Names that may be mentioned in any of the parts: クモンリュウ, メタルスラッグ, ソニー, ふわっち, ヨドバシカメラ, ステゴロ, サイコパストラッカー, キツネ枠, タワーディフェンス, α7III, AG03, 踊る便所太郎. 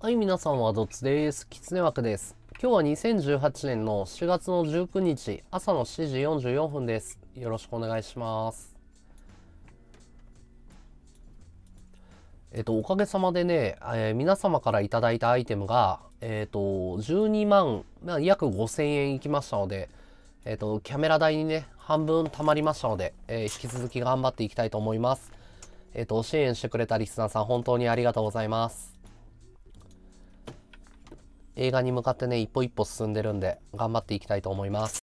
はい、皆さんはどつです。キツネ枠です。今日は2018年の4月の19日朝の7時44分です。よろしくお願いします。おかげさまでね、皆様からいただいたアイテムが、約5000円いきましたので、キャメラ代にね、半分貯まりましたので、引き続き頑張っていきたいと思います。支援してくれたリスナーさん、本当にありがとうございます。映画に向かってね、一歩一歩進んでるんで、頑張っていきたいと思います。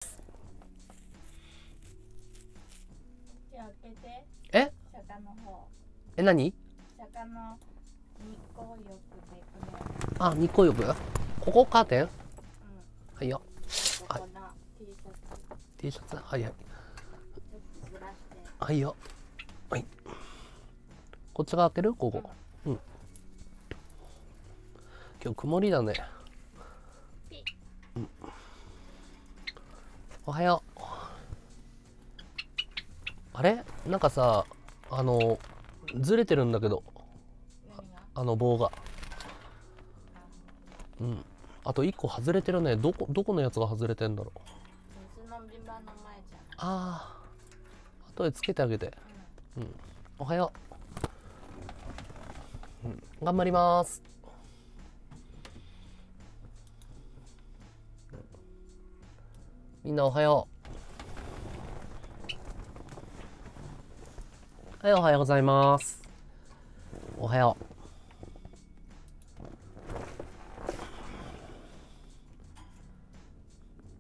え？坂の方。え、何？坂の日光浴でこれ。あ、日光浴？ここカーテン？うん。はいよ。はい。T シャツ、はいはい。はいよ。はい。こっち側開ける？ここ。うん。今日曇りだね。おはよう。あれなんかさ、ずれてるんだけど、棒が。うん。あと1個外れてるね。どこのやつが外れてんだろう。ああ。後でつけてあげて。うん。おはよう。うん。頑張ります。みんなおはよう。はい、おはようございます。おはよう。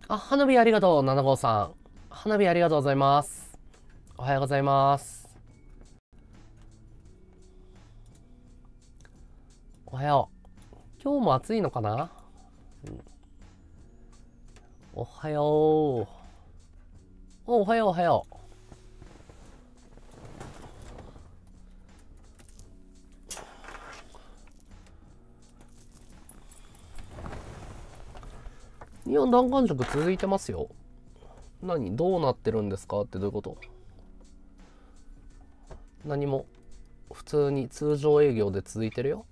あ、花火ありがとう、7号さん。花火ありがとうございます。おはようございます。おはよう。今日も暑いのかな？おはよう。おはよう、おはよう。日本弾丸食続いてますよ。何どうなってるんですかってどういうこと？何も普通に通常営業で続いてるよ。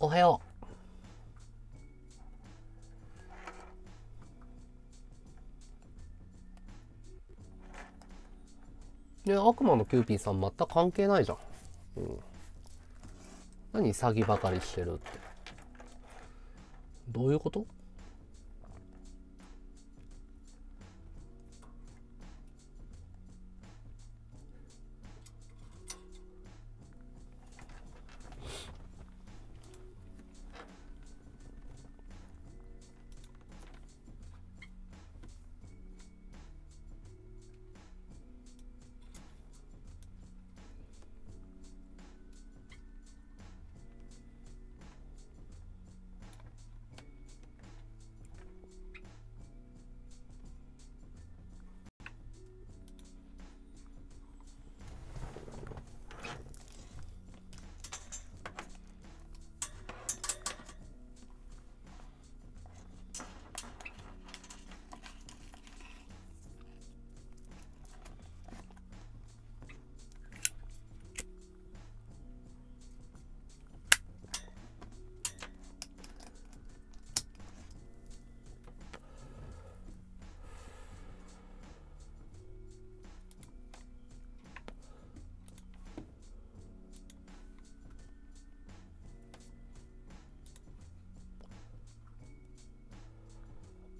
おはよう。ね、悪魔のキューピーさん全く関係ないじゃん。うん、何詐欺ばかりしてるって。どういうこと？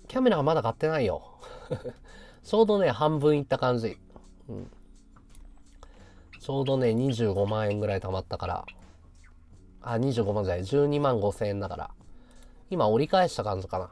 キャメラはまだ買ってないよちょうどね、半分いった感じ。うん、ちょうどね、25万円ぐらい貯まったから。あ、25万じゃない、12万5千円だから。今折り返した感じかな。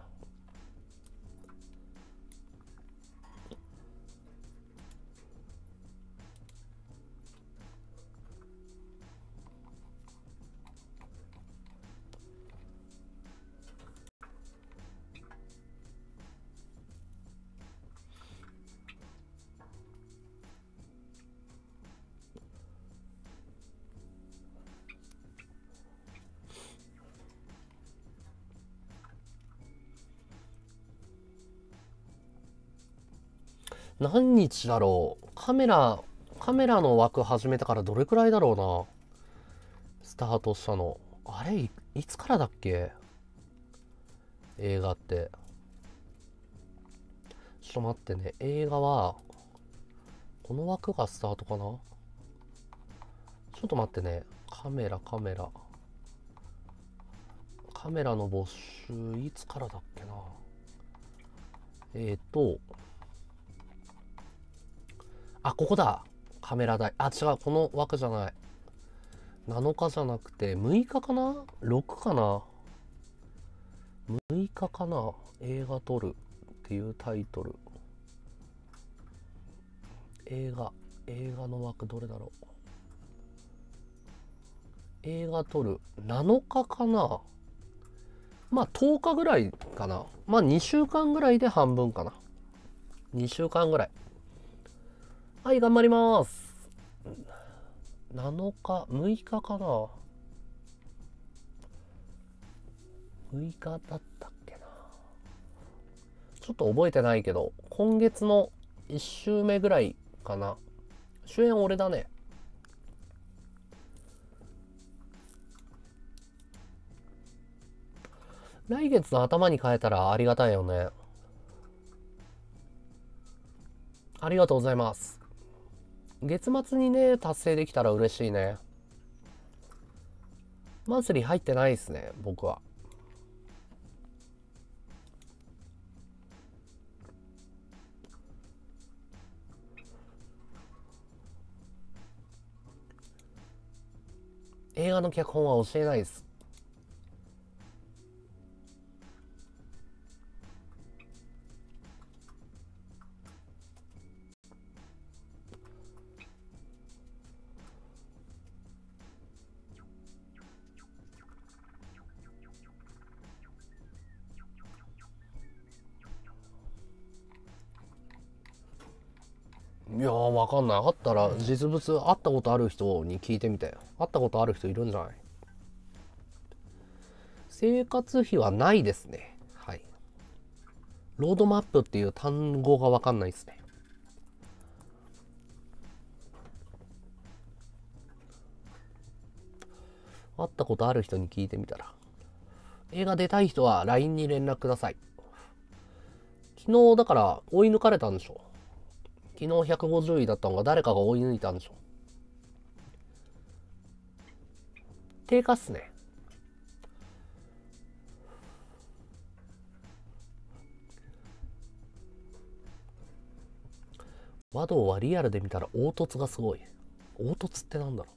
何日だろう。カメラの枠始めてからどれくらいだろうな。スタートしたの。あれ、いつからだっけ？映画って。ちょっと待ってね。映画は、この枠がスタートかな？ちょっと待ってね。カメラ。カメラの募集、いつからだっけな。あ、ここだ。カメラ台。あ、違う。この枠じゃない。7日じゃなくて、6日かな ?6 かな ?6 日かな。映画撮るっていうタイトル。映画の枠どれだろう。映画撮る。7日かな。まあ、10日ぐらいかな。まあ、2週間ぐらいで半分かな。2週間ぐらい。はい、頑張ります。7日、6日かな。6日だったっけな。ちょっと覚えてないけど、今月の1週目ぐらいかな。主演俺だね。来月の頭に変えたらありがたいよね。ありがとうございます。月末にね、達成できたら嬉しいね。マンスリー入ってないですね、僕は。映画の脚本は教えないです。いやー、わかんない。あったら、実物、会ったことある人に聞いてみて。会ったことある人いるんじゃない？生活費はないですね。はい。ロードマップっていう単語がわかんないですね。会ったことある人に聞いてみたら。映画出たい人は LINE に連絡ください。昨日、だから、追い抜かれたんでしょ？昨日150位だったのが誰かが追い抜いたんでしょ。低下っすね。和道はリアルで見たら凹凸がすごい。凹凸ってなんだろ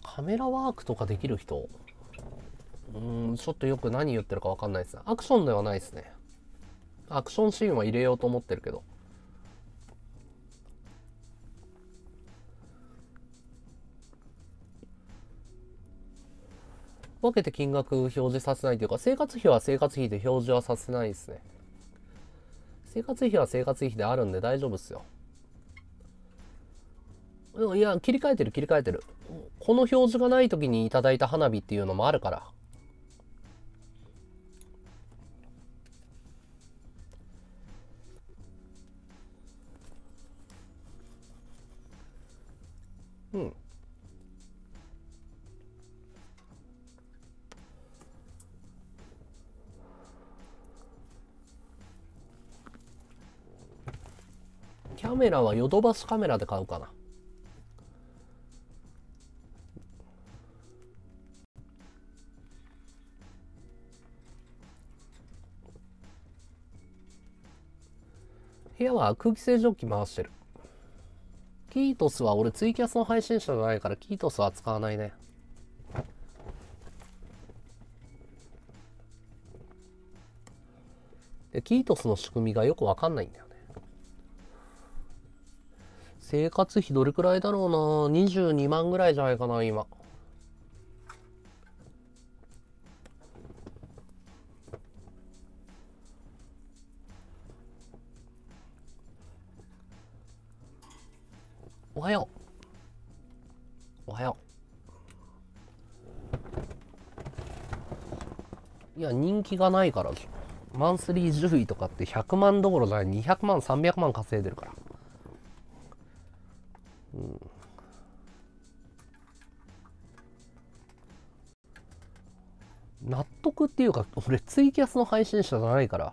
う。カメラワークとかできる人？ちょっとよく何言ってるか分かんないですね。アクションではないですね。アクションシーンは入れようと思ってるけど。分けて金額表示させないというか、生活費は生活費で表示はさせないですね。生活費は生活費であるんで大丈夫っすよ。いや、切り替えてる。この表示がない時にいただいた花火っていうのもあるから。うん。キャメラはヨドバシカメラで買うかな。部屋は空気清浄機回してる。キートスは俺ツイキャスの配信者じゃないからキートスは使わないね。でキートスの仕組みがよくわかんないんだよね。生活費どれくらいだろうな、22万ぐらいじゃないかな今。おはよう。おはよう。いや、人気がないから、マンスリー10位とかって100万どころじゃない、200万、300万稼いでるから。うん。納得っていうか、俺ツイキャスの配信者じゃないから。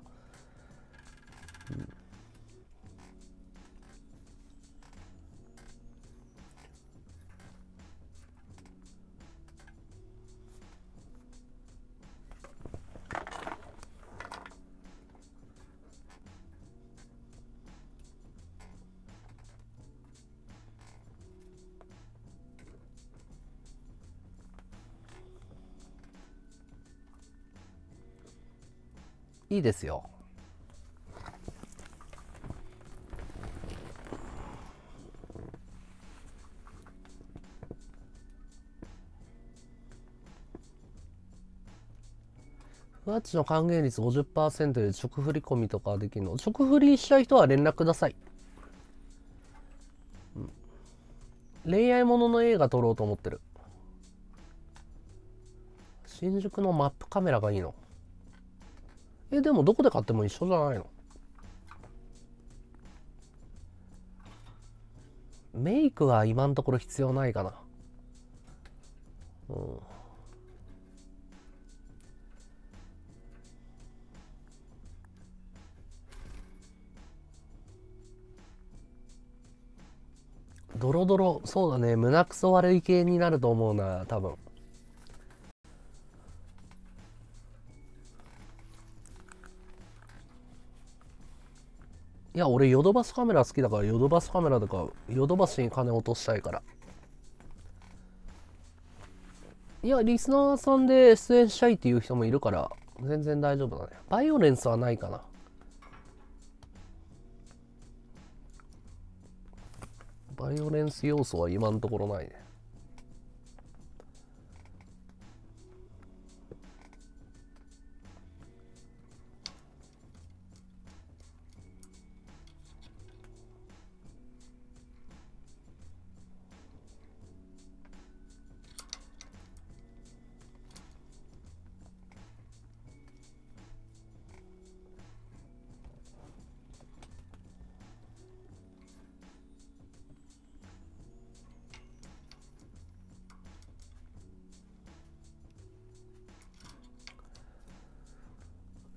いいですよ。ふわっちの還元率 50% で直振り込みとかできるの？直振りしたい人は連絡ください。うん、恋愛ものの映画撮ろうと思ってる。新宿のマップカメラがいいの？え、でもどこで買っても一緒じゃないの？メイクは今のところ必要ないかな。うん。ドロドロ、そうだね、胸くそ悪い系になると思うな、多分。いや、俺ヨドバシカメラ好きだからヨドバシカメラとかヨドバシに金落としたいから。いや、リスナーさんで出演したいっていう人もいるから全然大丈夫だね。バイオレンスはないかな。バイオレンス要素は今のところないね。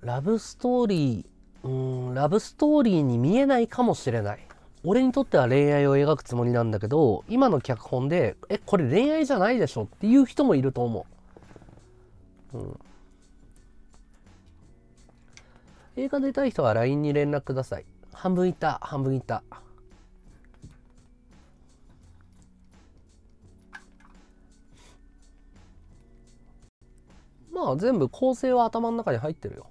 ラブストーリー、ラブストーリーに見えないかもしれない。俺にとっては恋愛を描くつもりなんだけど、今の脚本で、え、これ恋愛じゃないでしょっていう人もいると思う。うん。映画出たい人は LINE に連絡ください。半分いた、半分いた。まあ全部構成は頭の中に入ってるよ。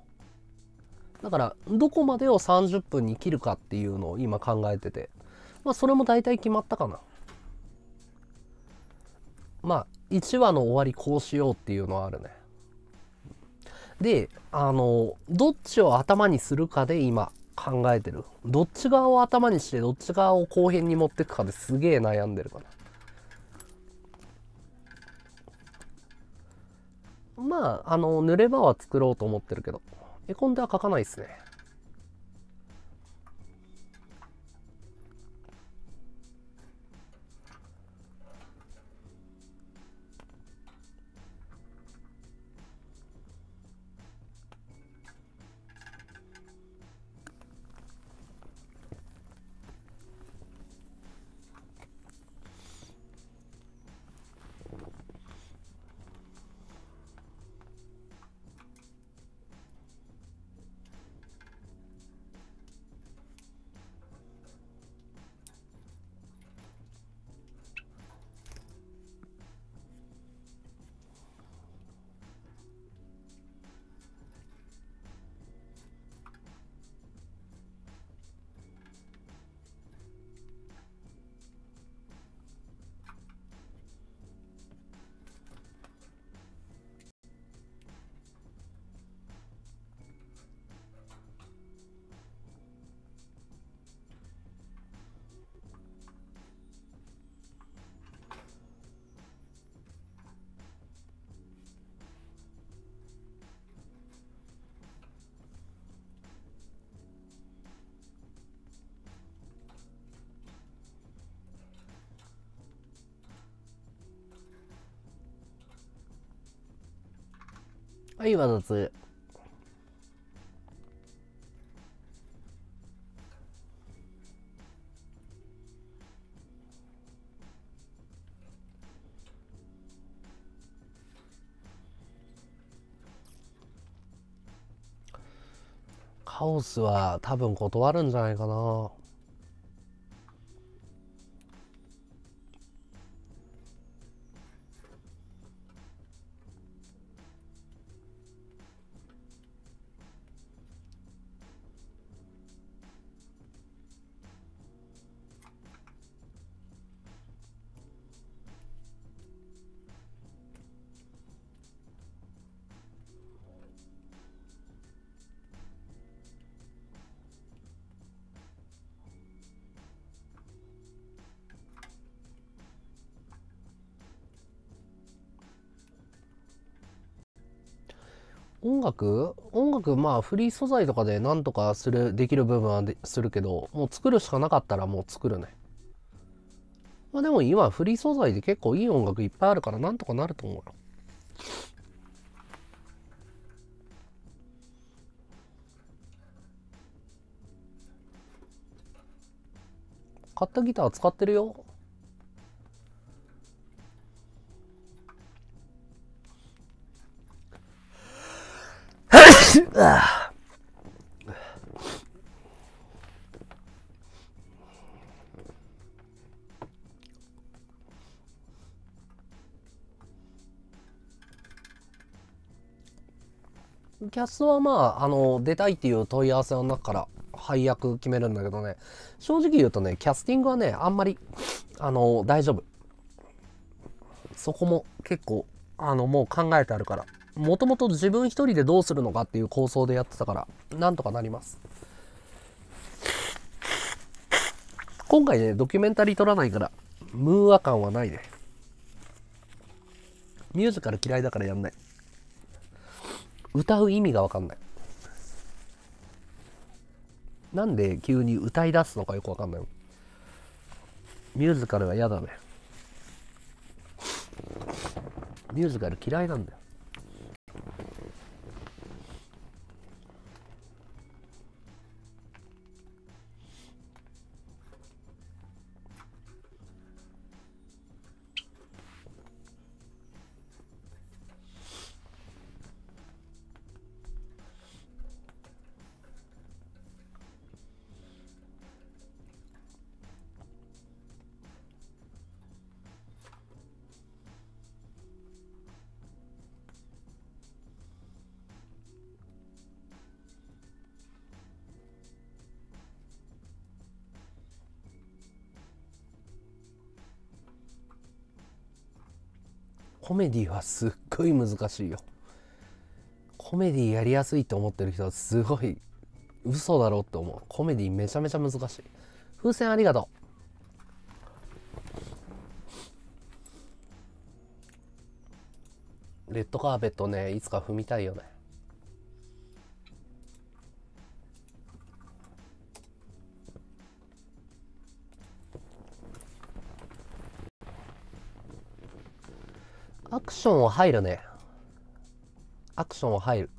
だからどこまでを30分に切るかっていうのを今考えてて、まあそれも大体決まったかな。まあ1話の終わりこうしようっていうのはあるね。で、どっちを頭にするかで今考えてる。どっち側を頭にしてどっち側を後編に持っていくかですげえ悩んでるかな。まあ濡れ場は作ろうと思ってるけど。絵コンテは描かないっすね。はい、技2。カオスは多分断るんじゃないかな。音楽まあフリー素材とかでなんとかできる部分はするけど、もう作るしかなかったらもう作るね。まあでも今フリー素材で結構いい音楽いっぱいあるからなんとかなると思うよ。買ったギター使ってるよ。キャスはまあ、出たいっていう問い合わせの中から配役決めるんだけどね、正直言うとね、キャスティングはね、あんまり、大丈夫。そこも結構、もう考えてあるから。もともと自分一人でどうするのかっていう構想でやってたからなんとかなります。今回ねドキュメンタリー撮らないからムーア感はないね。ミュージカル嫌いだからやんない。歌う意味が分かんない。なんで急に歌い出すのかよく分かんない。ミュージカルは嫌だね。ミュージカル嫌いなんだよ。コメディはすっごい難しいよ。コメディやりやすいって思ってる人はすごい嘘だろうって思う。コメディめちゃめちゃ難しい。風船ありがとう。レッドカーペットね、いつか踏みたいよね。アクションは入るね。アクションは入る。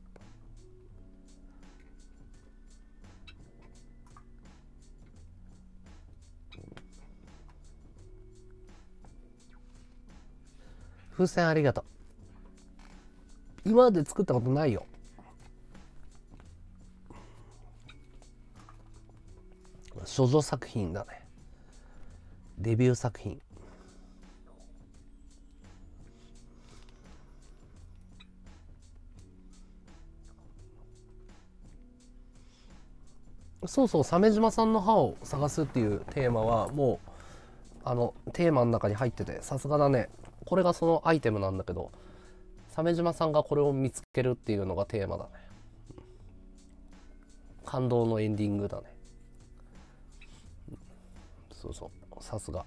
風船ありがとう。今まで作ったことないよ。処女作品だね。デビュー作品。そうそう、鮫島さんの歯を探すっていうテーマはもうテーマの中に入ってて、さすがだね。これがそのアイテムなんだけど、鮫島さんがこれを見つけるっていうのがテーマだね。感動のエンディングだね。そうそう、さすが。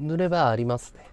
塗ればありますね。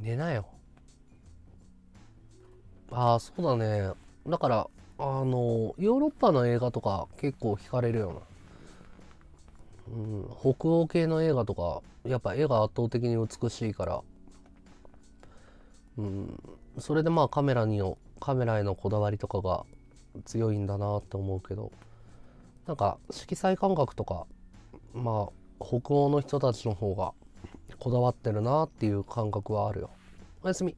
寝なよ。ああ、そうだね。だから、ヨーロッパの映画とか結構惹かれるよな。うん、北欧系の映画とか、やっぱ絵が圧倒的に美しいから。うん、それでまあカメラへのこだわりとかが強いんだなって思うけど、なんか色彩感覚とか、まあ北欧の人たちの方がこだわってるなっていう感覚はあるよ。おやすみ。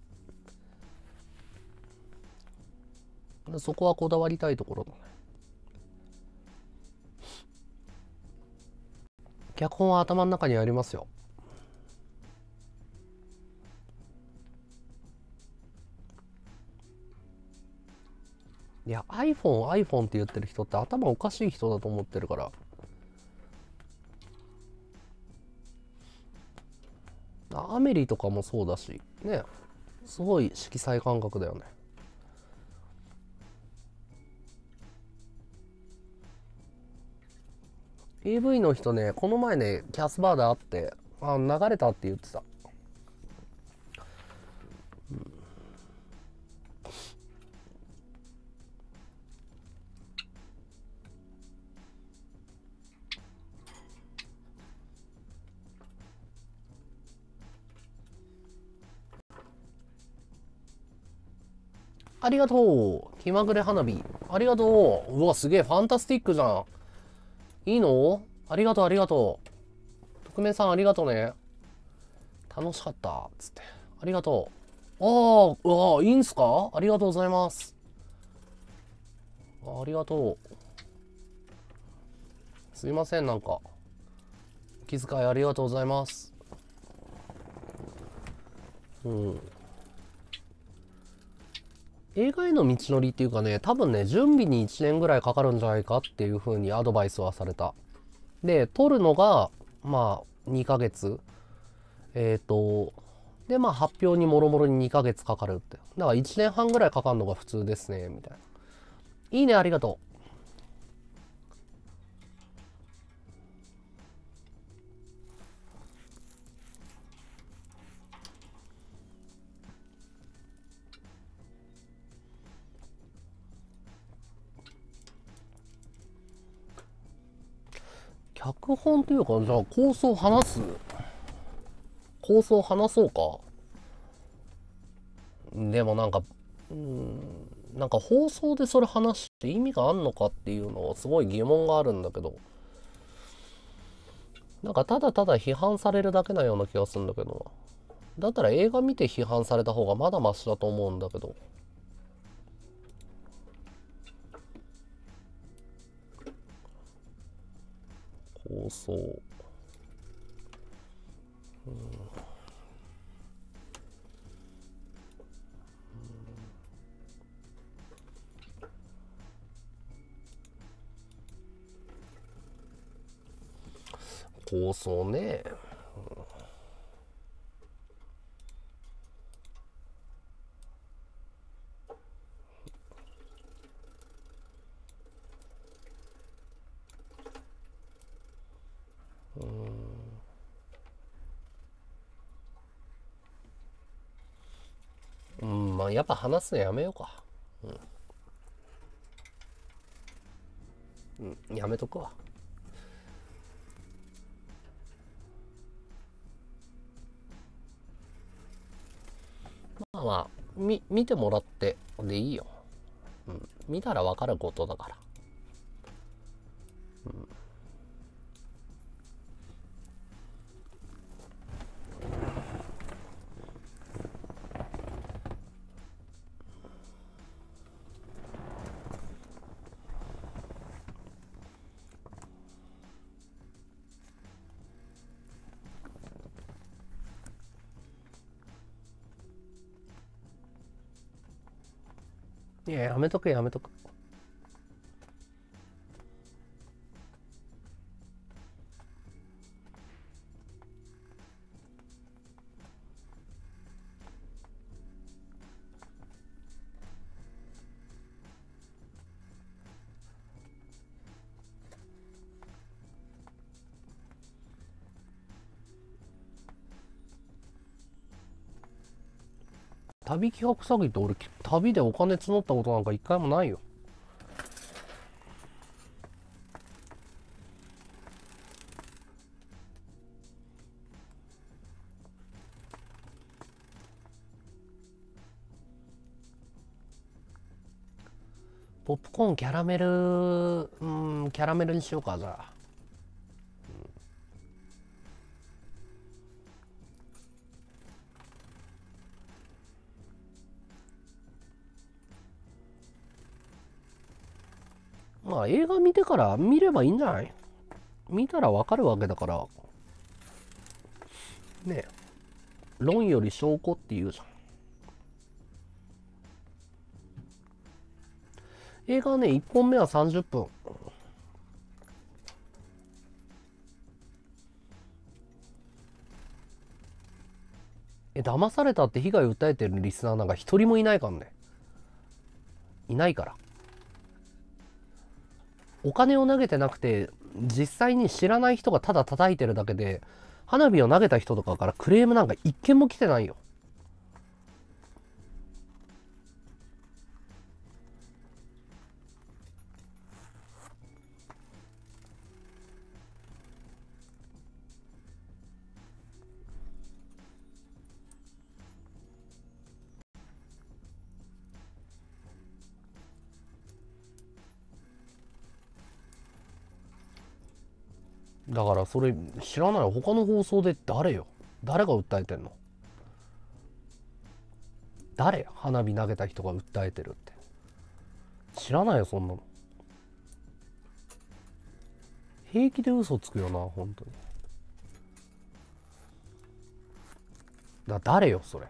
そこはこだわりたいところだね。脚本は頭の中にありますよ。いや、iPhone って言ってる人って頭おかしい人だと思ってるから。アメリとかもそうだしね、すごい色彩感覚だよね。AV の人ね、この前ね、キャスバーで会って、あ、流れたって言ってた。ありがとう。気まぐれ花火。ありがとう。うわ、すげえ。ファンタスティックじゃん。いいの？ありがとう、ありがとう。匿名さん、ありがとうね。楽しかった。つって。ありがとう。ああ、うわ、いいんすか？ありがとうございます。ありがとう。すいません、なんか。気遣いありがとうございます。うん。映画への道のりっていうかね、多分ね、準備に1年ぐらいかかるんじゃないかっていう風にアドバイスはされた。で、撮るのが、まあ、2ヶ月。で、まあ、発表にもろもろに2ヶ月かかるって。だから1年半ぐらいかかるのが普通ですね、みたいな。いいね、ありがとう。脚本というか、じゃあ構想話そうか。でもなんか、なんか放送でそれ話して意味があんのかっていうのはすごい疑問があるんだけど、なんかただただ批判されるだけなような気がするんだけど、だったら映画見て批判された方がまだマシだと思うんだけど。構想、構想ね、まあやっぱ話すのやめようか。やめとくわ。まあまあ見てもらってでいいよ。見たら分かることだから。いや、やめとくやめとく。旅企画詐欺って俺旅でお金募ったことなんか一回もないよ。ポップコーンキャラメル、キャラメルにしようかじゃあ。まあ映画見てから見ればいいんじゃない？見たらわかるわけだから。ねえ。論より証拠って言うじゃん。映画はね、1本目は30分。騙されたって被害を訴えてるリスナーなんか一人もいないからね。いないから。お金を投げてなくて実際に知らない人がただ叩いてるだけで、花火を投げた人とかからクレームなんか一件も来てないよ。だからそれ知らない。他の放送で誰よ、誰が訴えてんの、誰、花火投げた人が訴えてるって知らないよ。そんなの平気で嘘つくよな、本当に。誰よそれ。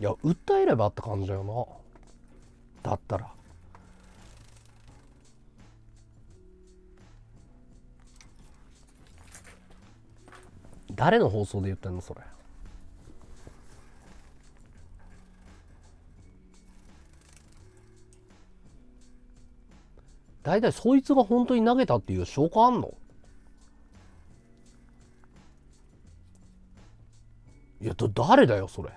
いや、訴えればって感じだよな。だったら。誰の放送で言ってんの、それ。大体そいつが本当に投げたっていう証拠あんの？いや、誰だよ、それ。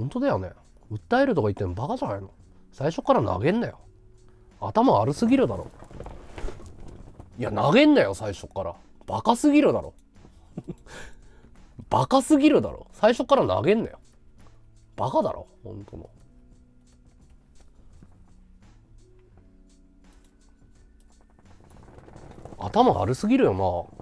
本当だよね。訴えるとか言ってもバカじゃないの。最初から投げんなよ。頭悪すぎるだろ。いや、投げんなよ、最初から。バカすぎるだろ。バカすぎるだろ。最初から投げんなよ。バカだろ、本当の。頭悪すぎるよな。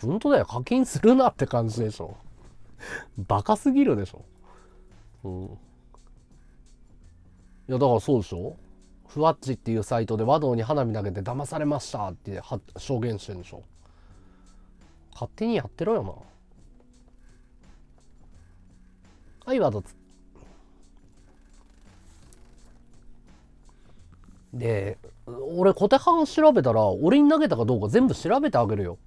本当だよ、課金するなって感じでしょ。バカすぎるでしょ。うん。いや、だからそうでしょ。ふわっちっていうサイトで和道に花火投げて騙されましたって証言してるんでしょ。勝手にやってろよな。はい、和道つ。で、俺、小手半調べたら、俺に投げたかどうか全部調べてあげるよ。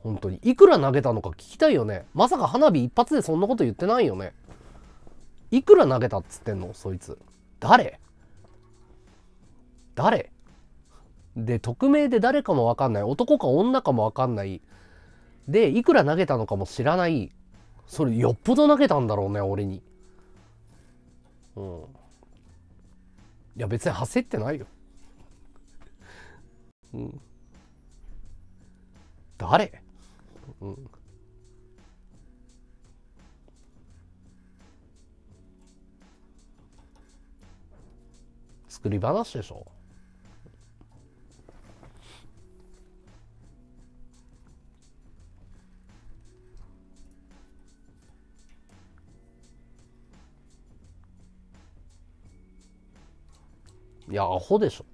本当に。いくら投げたのか聞きたいよね。まさか花火一発でそんなこと言ってないよね。いくら投げたっつってんの、そいつ。誰で、匿名で誰かもわかんない。男か女かもわかんない。で、いくら投げたのかも知らない。それよっぽど投げたんだろうね、俺に。うん。いや、別に焦ってないよ。うん。誰？うん。作り話でしょ。いや、アホでしょ。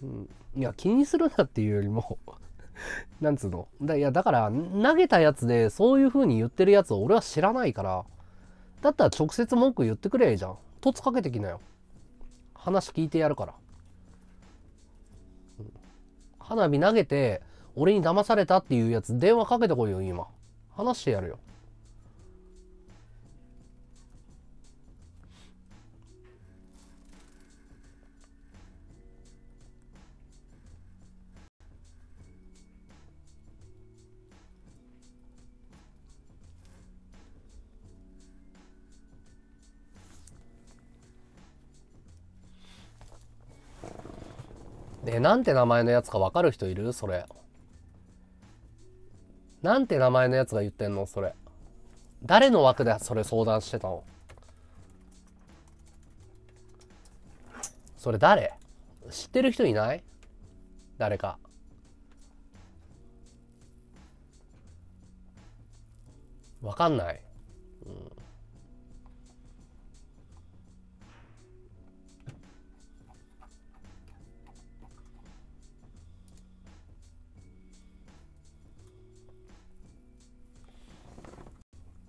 うん、いや、気にするなっていうよりもなんつうのだ、いや、だから投げたやつでそういうふうに言ってるやつを俺は知らないから、だったら直接文句言ってくれやいいじゃん。とつかけてきなよ。話聞いてやるから、うん、花火投げて俺に騙されたっていうやつ電話かけてこいよ。今話してやるよ。で、なんて名前のやつかわかる人いる？それなんて名前のやつが言ってんの？それ誰の枠でそれ相談してたの？それ誰？知ってる人いない？誰か。わかんない。うん。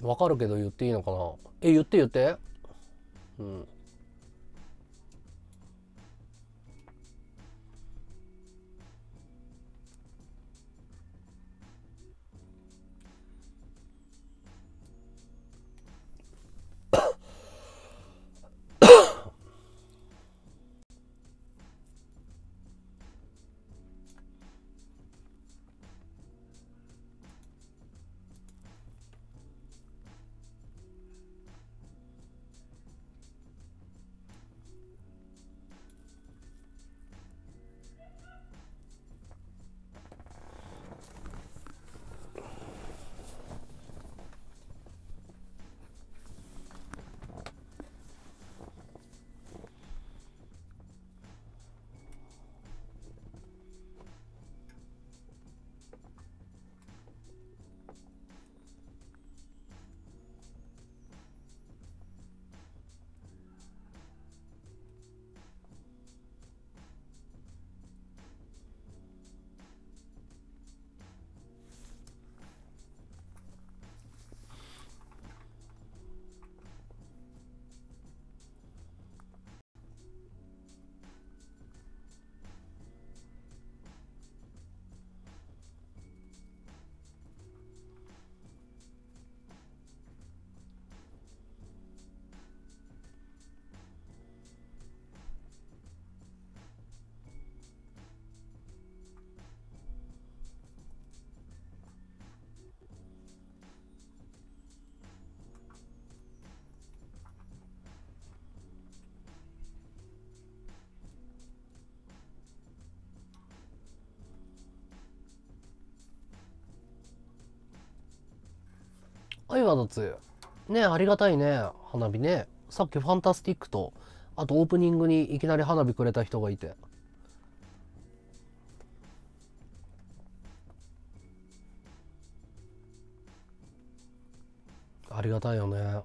わかるけど言っていいのかな。え、言って言って。うん。いわ、夏。ね、ありがたいね、花火ね。さっきファンタスティックと、あとオープニングにいきなり花火くれた人がいて。ありがたいよね。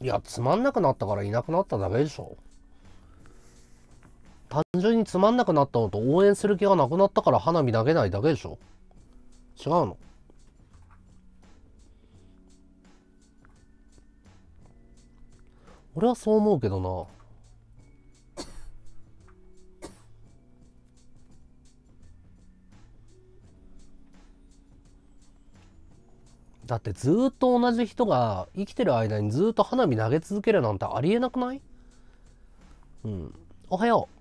いや、つまんなくなったからいなくなっただけでしょ。単純につまんなくなったのと応援する気がなくなったから花火投げないだけでしょ。違うの？俺はそう思うけどな。だってずーっと同じ人が生きてる間にずーっと花火投げ続けるなんてありえなくない？うん。おはよう。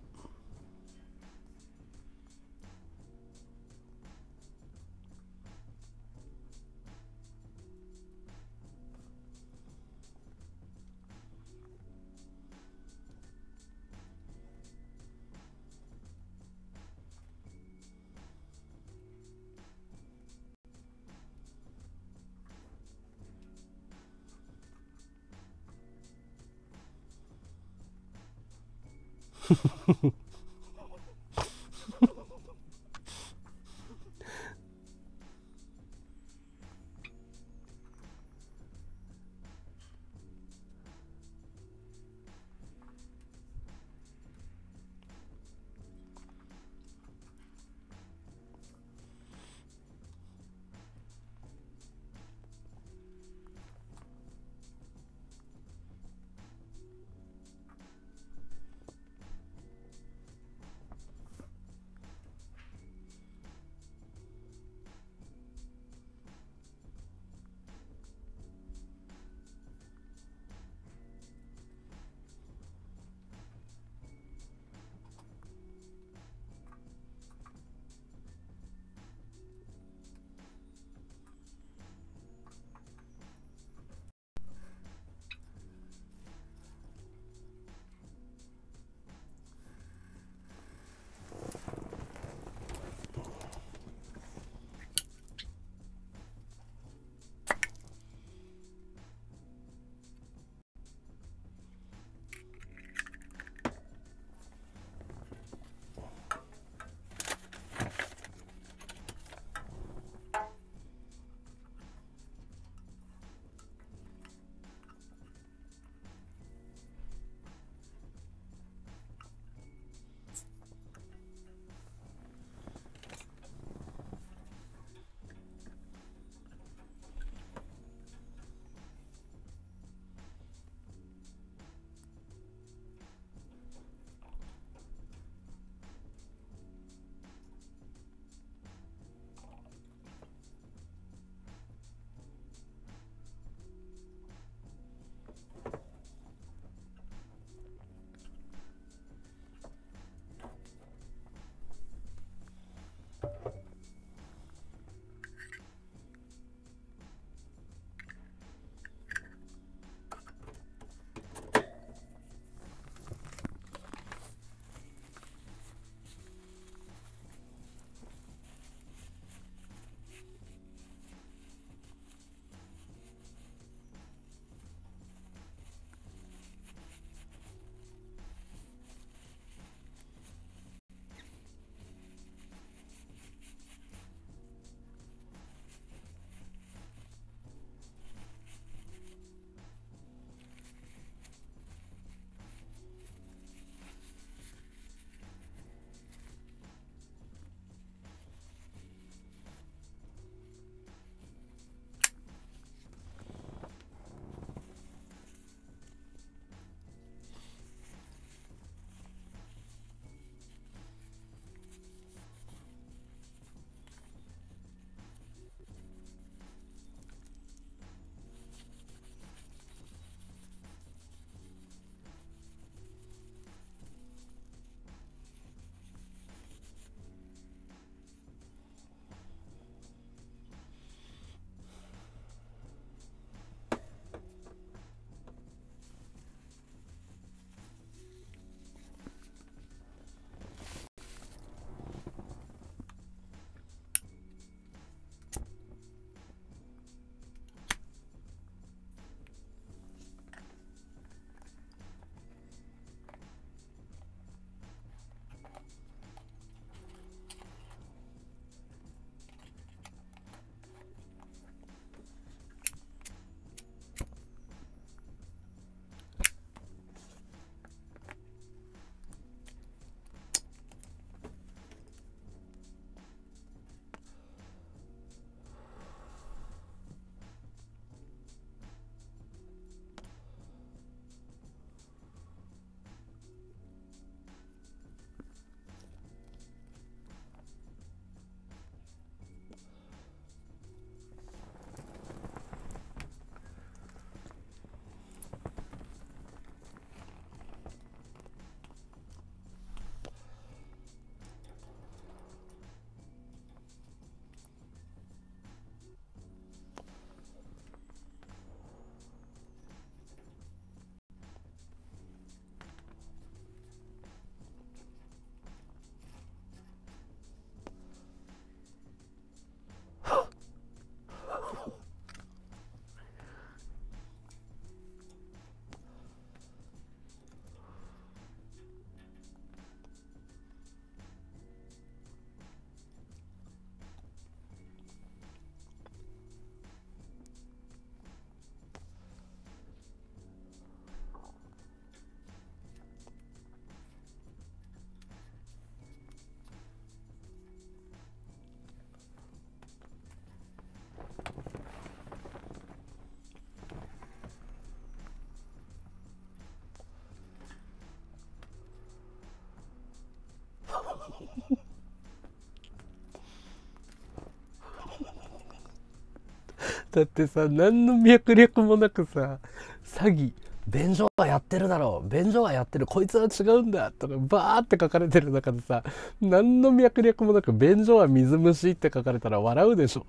だってさ、何の脈略もなくさ、詐欺、便所はやってるだろう、便所はやってる、こいつは違うんだとかバーって書かれてる中でさ、何の脈略もなく便所は水虫って書かれたら笑うでしょ。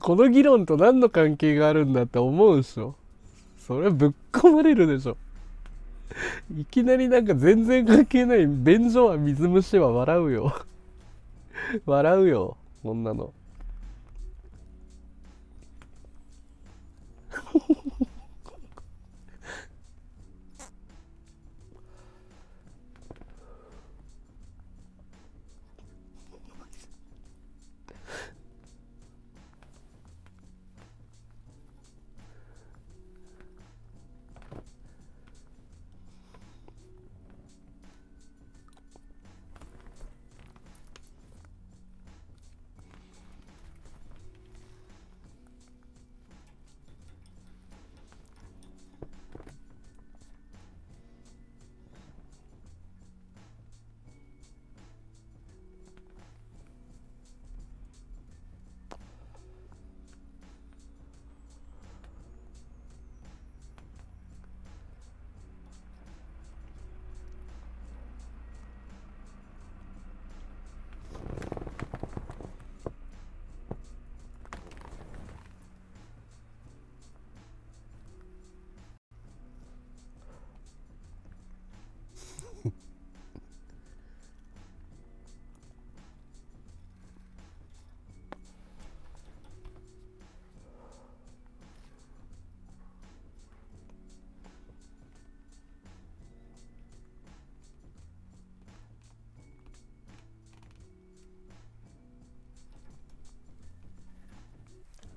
この議論と何の関係があるんだって思うでしょ。それぶっ込まれるでしょ。いきなりなんか全然関係ない便所は水虫は笑うよ。笑うよ、こんなの。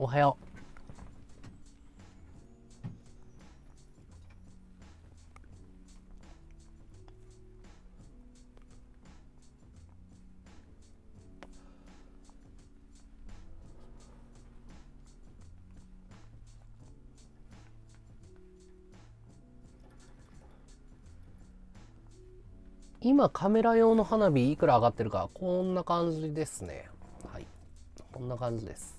おはよう。今カメラ用の花火いくら上がってるか、こんな感じですね。はい、こんな感じです。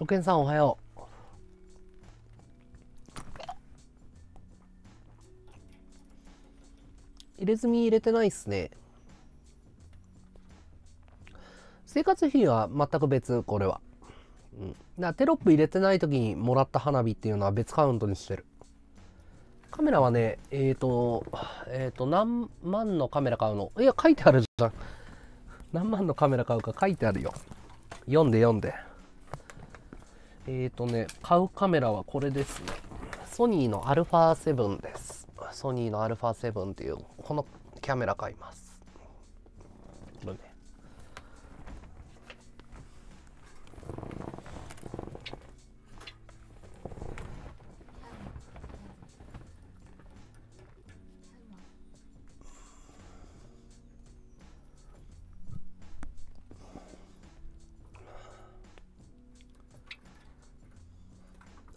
初見さんおはよう。入れ墨入れてないっすね。生活費は全く別、これは。うん、だテロップ入れてない時にもらった花火っていうのは別カウントにしてる。カメラはね、何万のカメラ買うの？いや、書いてあるじゃん。何万のカメラ買うか書いてあるよ。読んで読んで。買うカメラはこれですね。ソニーの α7 です。ソニーの α7 っていう、このカメラ買います。これね。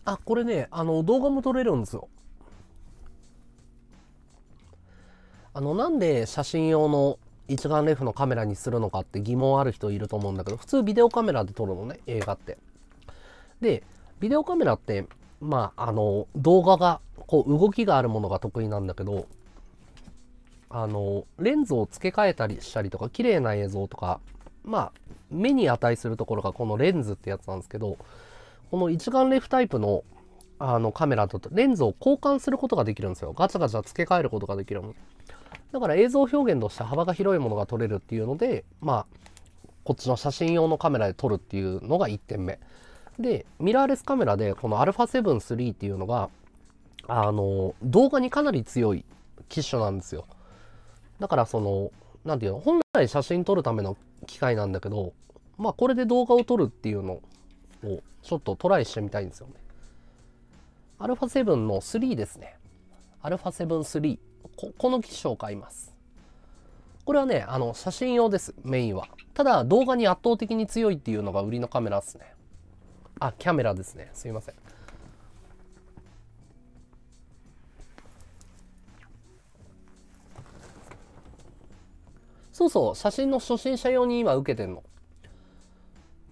あ、これね、動画も撮れるんですよ。なんで写真用の一眼レフのカメラにするのかって疑問ある人いると思うんだけど、普通ビデオカメラで撮るのね、映画って。で、ビデオカメラって、まあ、動画が、こう、動きがあるものが得意なんだけど、レンズを付け替えたりしたりとか、綺麗な映像とか、まあ、目に値するところがこのレンズってやつなんですけど、この一眼レフタイプの、カメラだとレンズを交換することができるんですよ。ガチャガチャ付け替えることができるの。だから映像表現として幅が広いものが撮れるっていうので、まあ、こっちの写真用のカメラで撮るっていうのが1点目。で、ミラーレスカメラでこの α7III っていうのが、動画にかなり強い機種なんですよ。だからその、なんていうの、本来写真撮るための機械なんだけど、まあ、これで動画を撮るっていうのをちょっとトライしてみたいんですよね。α7 の3ですね。α7III。この機種を買います。これはね、写真用です、メインは。ただ、動画に圧倒的に強いっていうのが売りのカメラですね。あ、キャメラですね。すいません。そうそう、写真の初心者用に今受けてんの。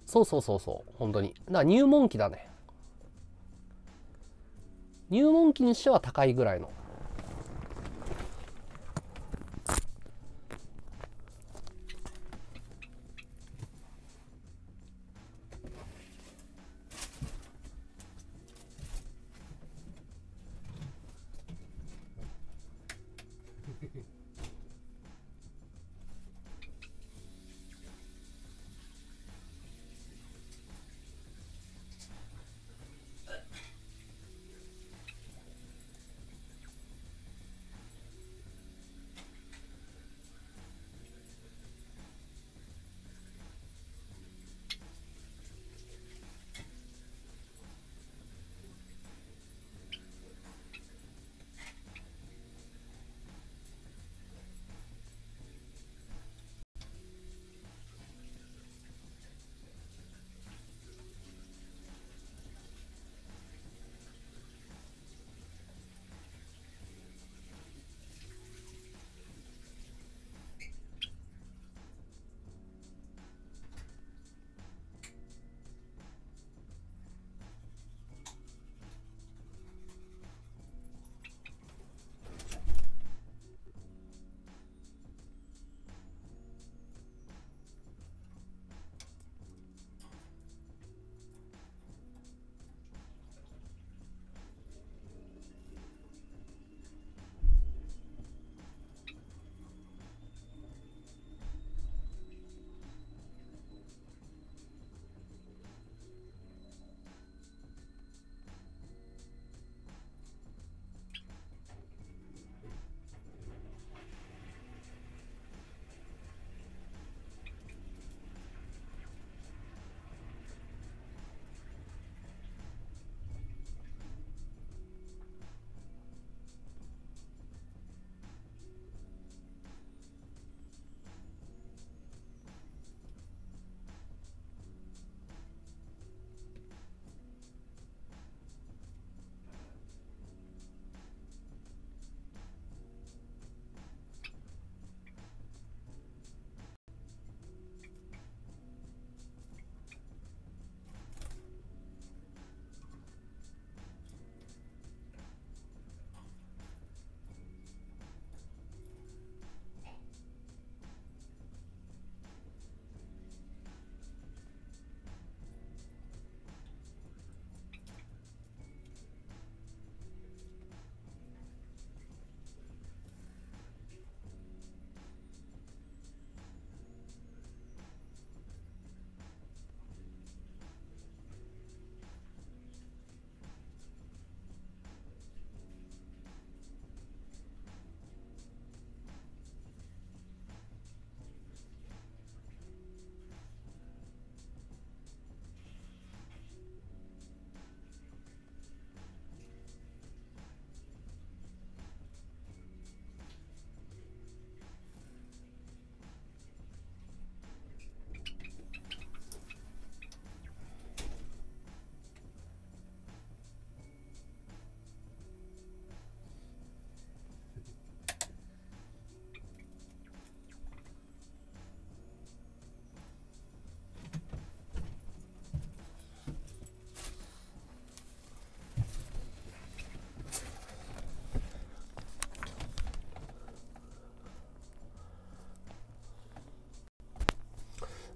そうそうそうそう、本当に。だから入門機だね。入門機にしては高いぐらいの。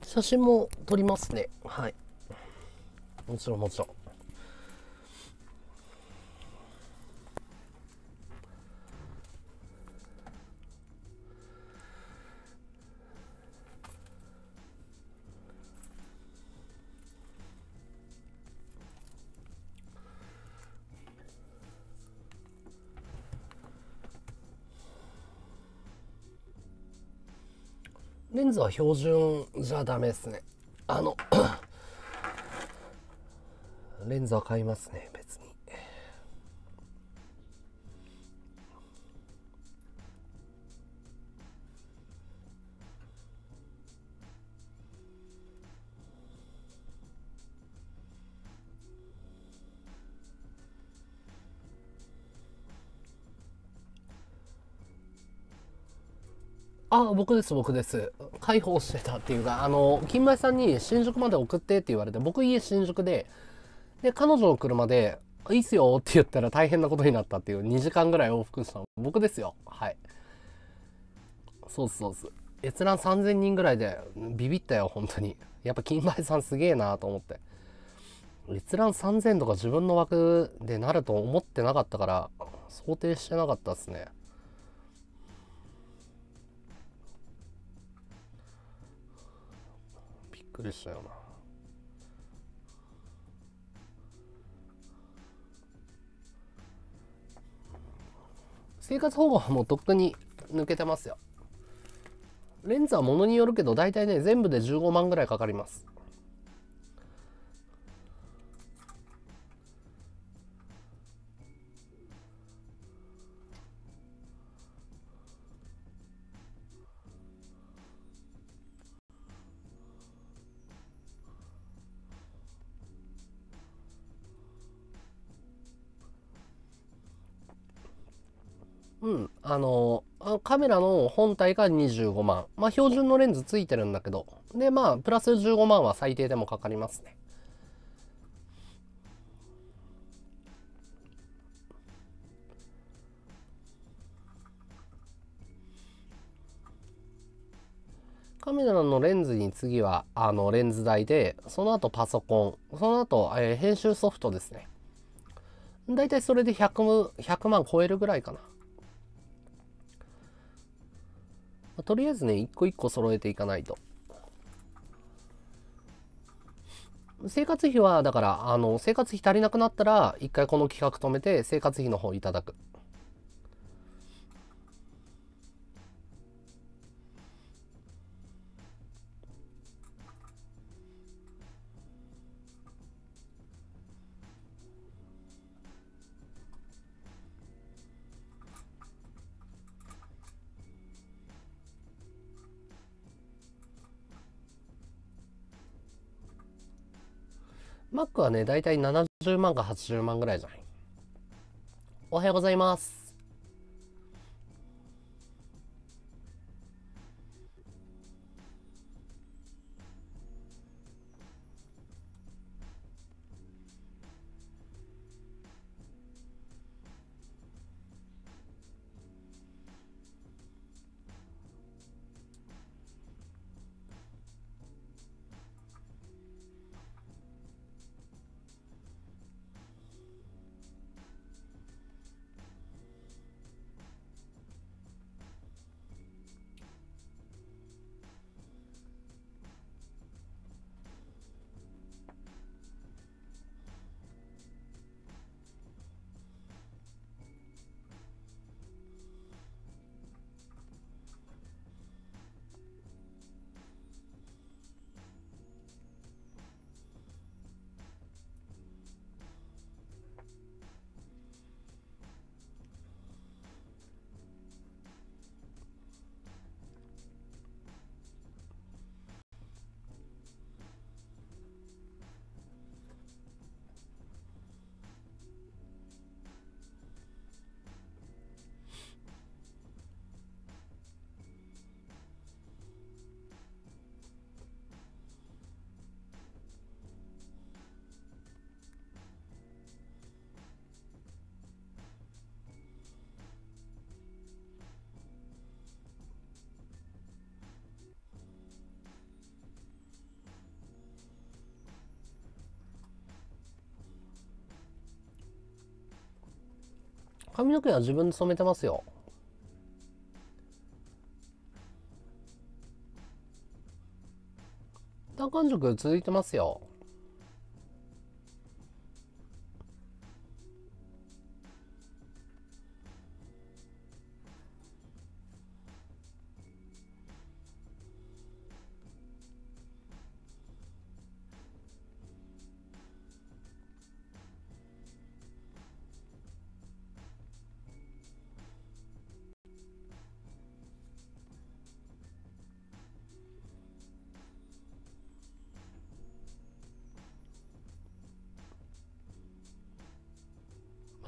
写真も撮りますね。はい。もちろんもちろん。レンズは標準じゃダメですね。レンズは買いますね、別に。あ、僕です。介抱してたっていうか、金前さんに新宿まで送ってって言われて、僕家新宿で、で、彼女の車で、いいっすよって言ったら大変なことになったっていう、2時間ぐらい往復したの。僕ですよ。はい。そう。閲覧3000人ぐらいで、ビビったよ、本当に。やっぱ金前さんすげえなと思って。閲覧3000とか自分の枠でなると思ってなかったから、想定してなかったですね。びっくりしたよな。生活保護はもうとっくに抜けてますよ。レンズはものによるけど、大体ね、全部で15万ぐらいかかります。うん、カメラの本体が25万。まあ、標準のレンズついてるんだけど。で、まあ、プラス15万は最低でもかかりますね。カメラのレンズに次は、レンズ代で、その後パソコン、その後、編集ソフトですね。だいたいそれで100万超えるぐらいかな。とりあえずね、一個一個揃えていかないと。生活費は、だから、生活費足りなくなったら、一回この企画止めて、生活費の方いただく。Mac はね、だいたい70万か80万ぐらいじゃない。おはようございます。髪の毛は自分で染めてますよ。短観塾続いてますよ。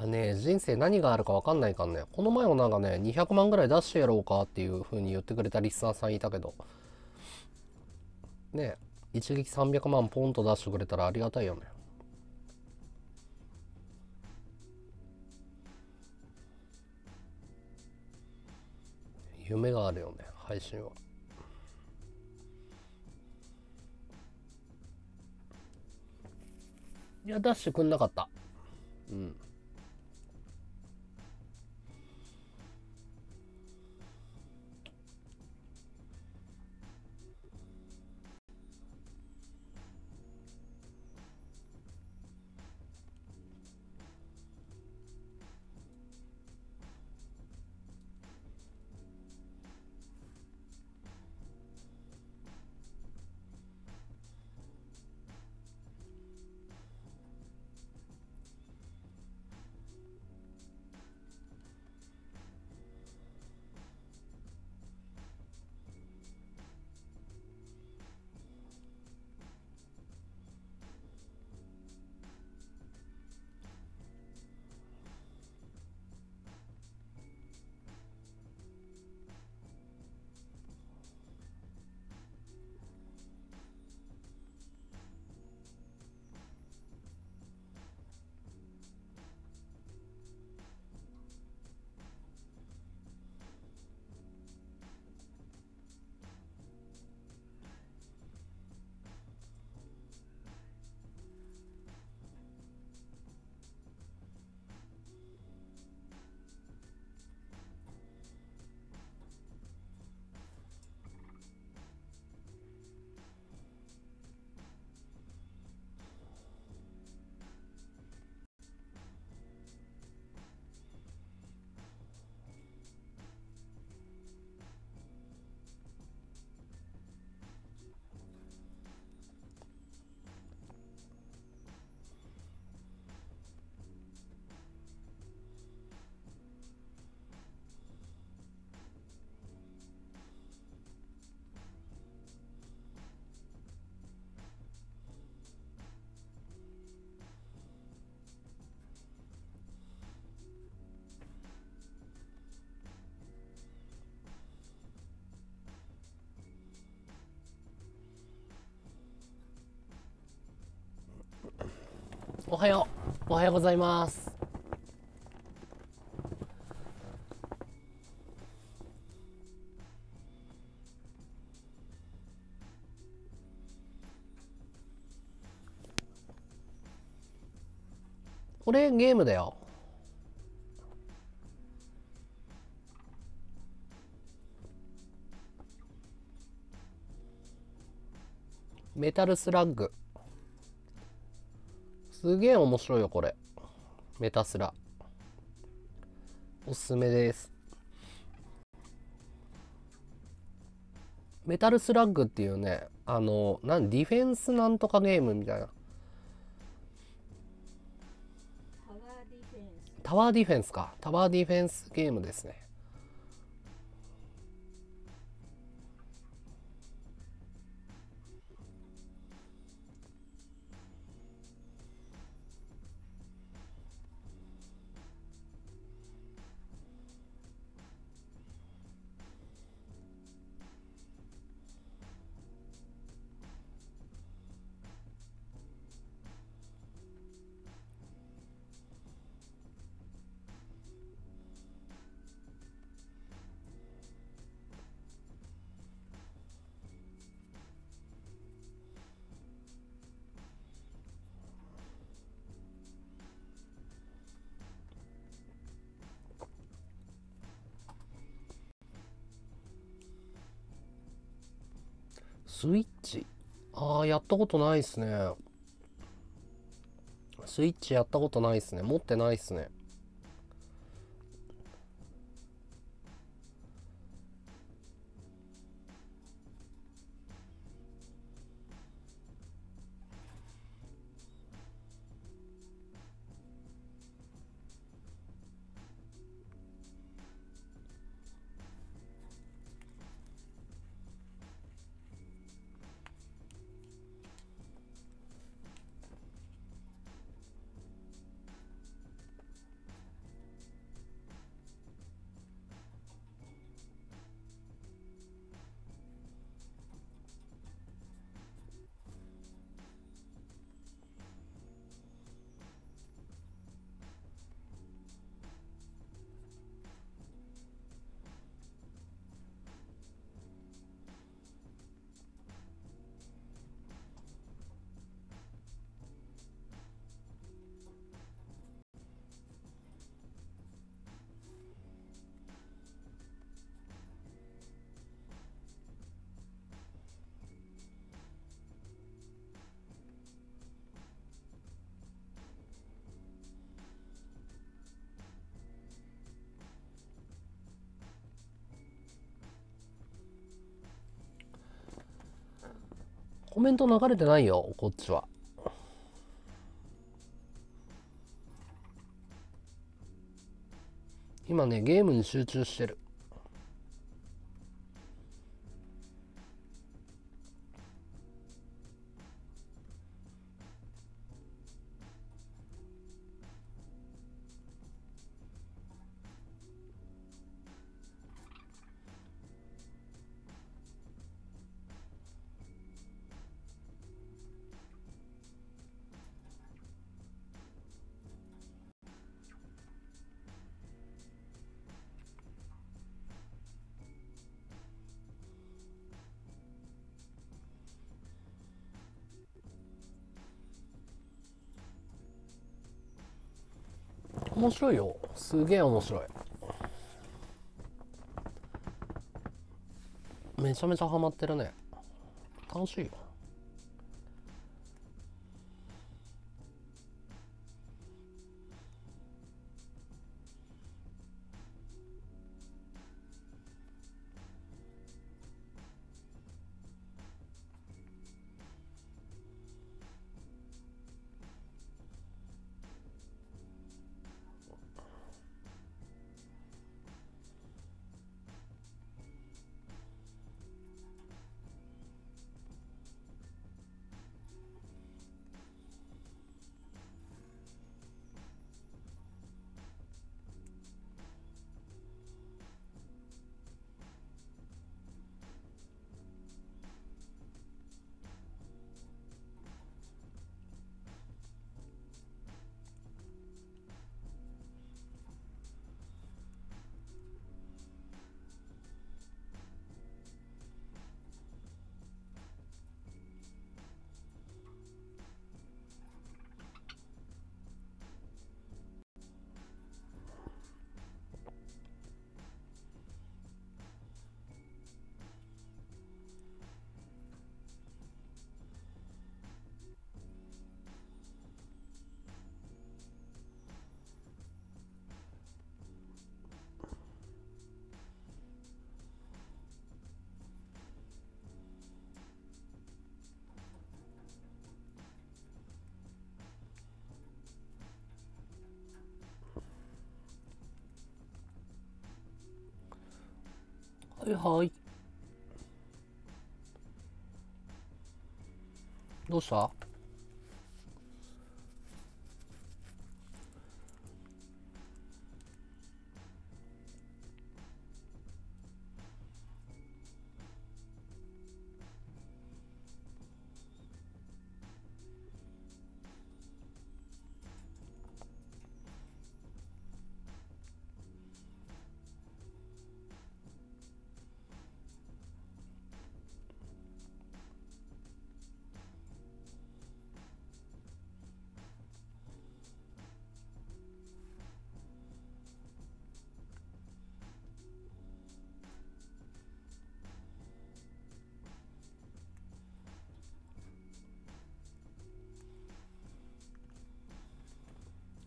ね、人生何があるか分かんないからね、この前もなんかね、200万ぐらい出してやろうかっていう風に言ってくれたリスナーさんいたけど、ね、一撃300万ポンと出してくれたらありがたいよね。夢があるよね、配信は。いや、出してくんなかった。うん。おはようございます。これゲームだよ。メタルスラッグ。すげえ面白いよこれ。メタスラおすすめです。メタルスラッグっていうね、ディフェンスなんとかゲームみたいな。タワーディフェンスか。タワーディフェンスゲームですね。スイッチ、やったことないですね。スイッチやったことないですね。持ってないですね。コメント流れてないよ、こっちは。今ね、ゲームに集中してる。面白いよ。すげえ面白い。めちゃめちゃハマってるね。楽しいよ。はい、どうした？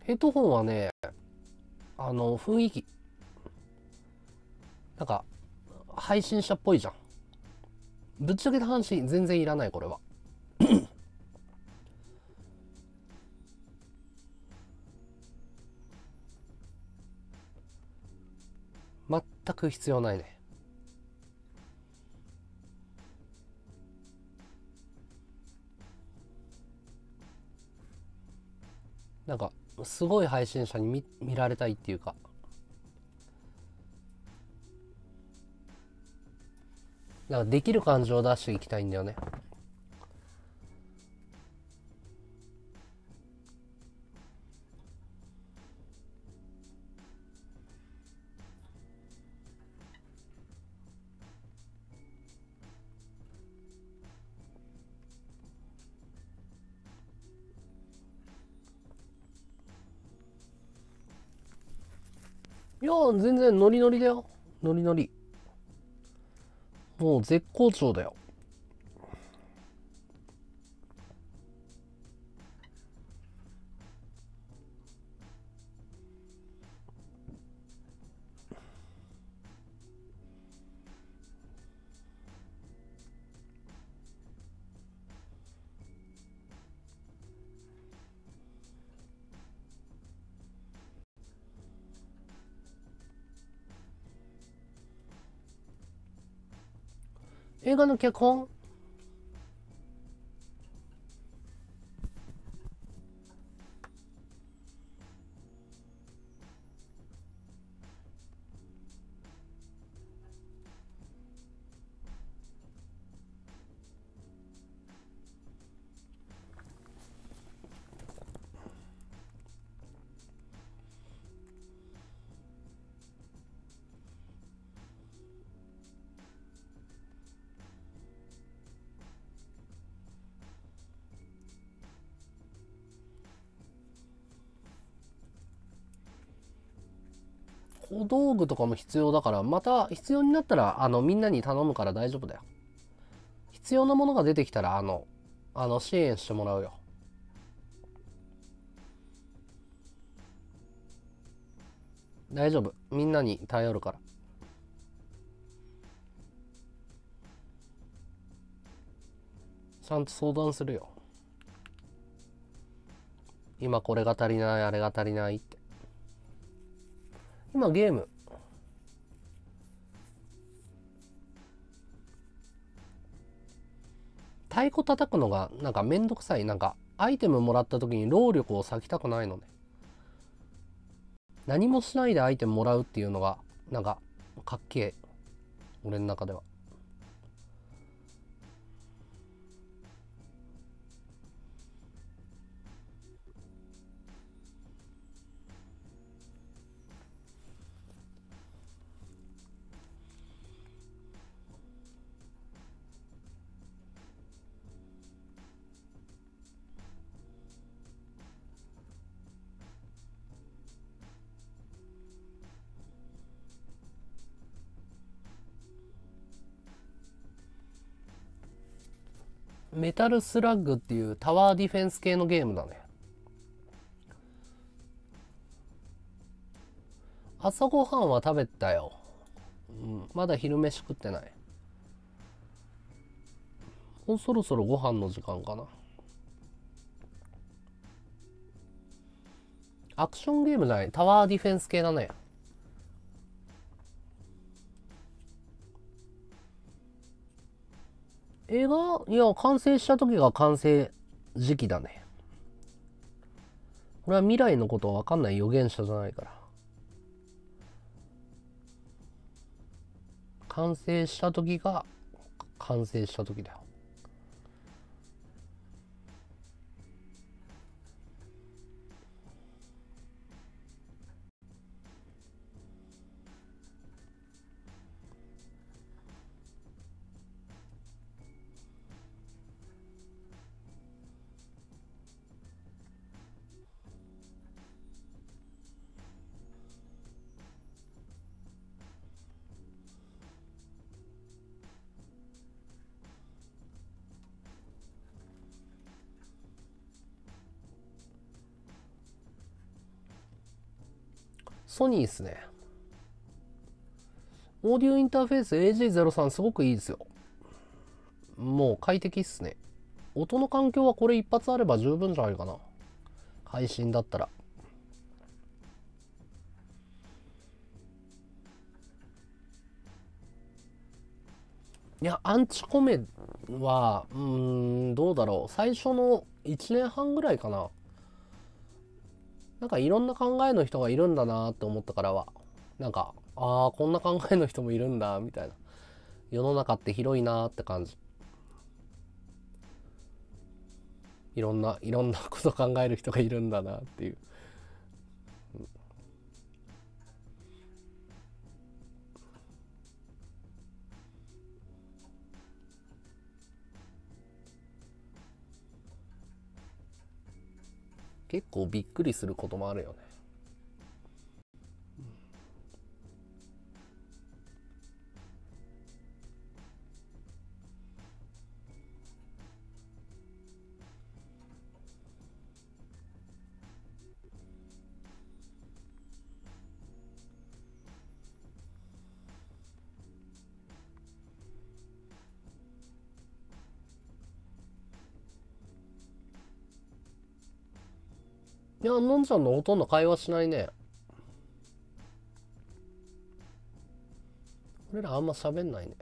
ヘッドホンはね、雰囲気、なんか、配信者っぽいじゃん。ぶっちゃけた話、全然いらない、これは。全く必要ないね。なんか、すごい配信者に 見られたいっていうか、なんかできる感じを出していきたいんだよね。いやー、全然ノリノリだよ。ノリノリ。もう絶好調だよ。映画の脚本、小道具とかも必要だから、また必要になったらみんなに頼むから大丈夫だよ。必要なものが出てきたら支援してもらうよ。大丈夫、みんなに頼るから。ちゃんと相談するよ。今これが足りない、あれが足りないって。今ゲーム太鼓叩くのがなんかめんどくさい。なんかアイテムもらった時に労力を割きたくないのね。何もしないでアイテムもらうっていうのがなんかかっけえ、俺の中では。メタルスラッグっていうタワーディフェンス系のゲームだね。朝ごはんは食べたよ。うん、まだ昼飯食ってない。もうそろそろご飯の時間かな。アクションゲームじゃない、タワーディフェンス系だね。映画、いや、完成した時が完成時期だね。俺は未来のこと分かんない予言者じゃないから。完成した時が完成した時だよ。ソニーですね。オーディオインターフェース AG03 すごくいいですよ。もう快適っすね。音の環境はこれ一発あれば十分じゃないかな。配信だったら。いや、アンチコメは、どうだろう。最初の1年半ぐらいかな。なんかいろんな考えの人がいるんだなって思ったからは、なんか、ああ、こんな考えの人もいるんだ、みたいな。世の中って広いなって感じ。いろんなこと考える人がいるんだなっていう。結構びっくりすることもあるよね。いや、のんちゃんのほとんど会話しないね。俺らあんま喋んないね。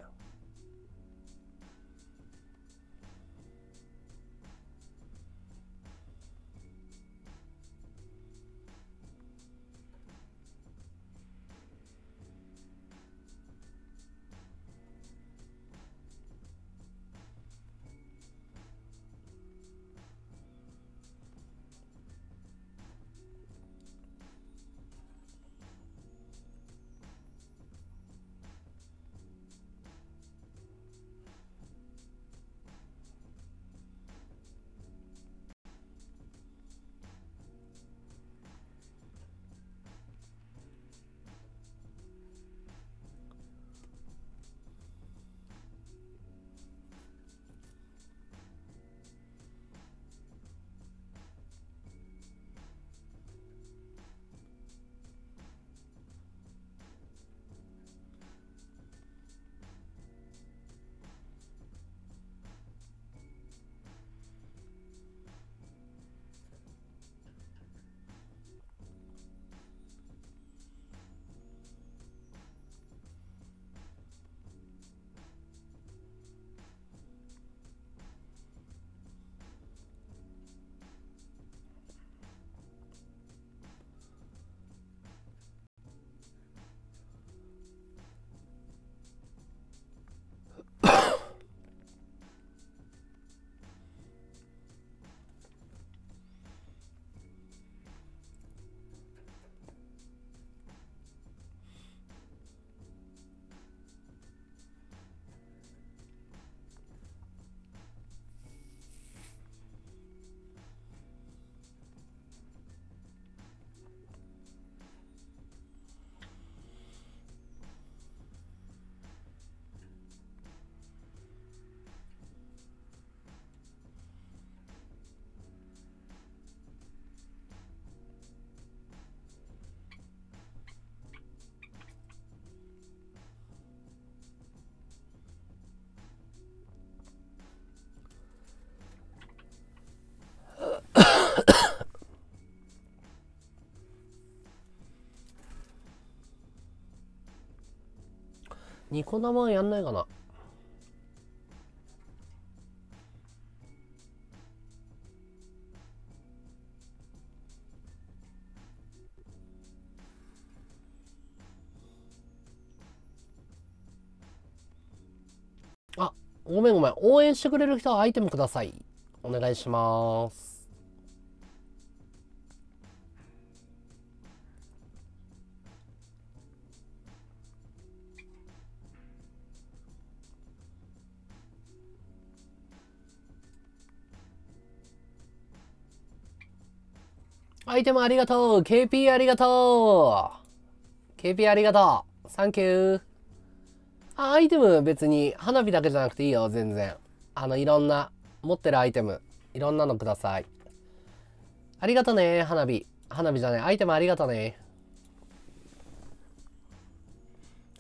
ニコ生やんないかな。あ、ごめんごめん。応援してくれる人はアイテムください。お願いします。アイテムありがとう !KP ありがとう !KP ありがとうサンキュー。あ、アイテム別に花火だけじゃなくていいよ、全然。いろんな、持ってるアイテム、いろんなのください。ありがとね、花火。花火じゃない、アイテムありがとね。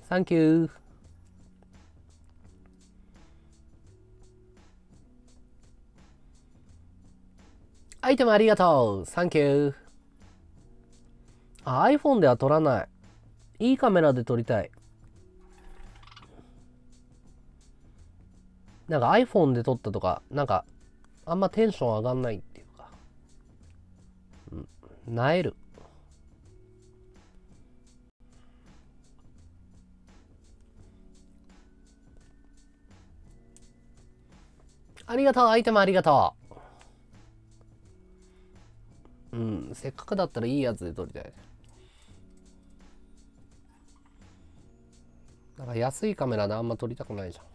サンキュー。アイテムありがとうサンキュー。あ、iPhone では撮らない。いいカメラで撮りたい。なんか iPhone で撮ったとか、なんかあんまテンション上がんないっていうか、なえる。ありがとうアイテムありがとう。うん、せっかくだったらいいやつで撮りたい。なんか安いカメラであんま撮りたくないじゃん。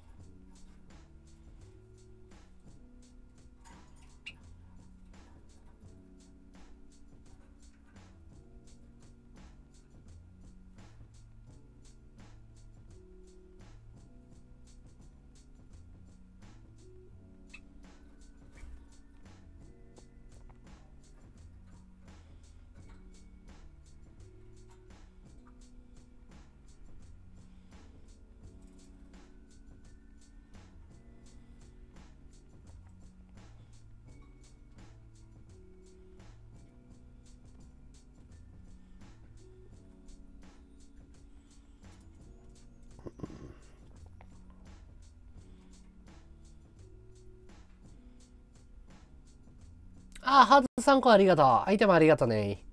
あ、ハート3個ありがとう。アイテムありがとうね。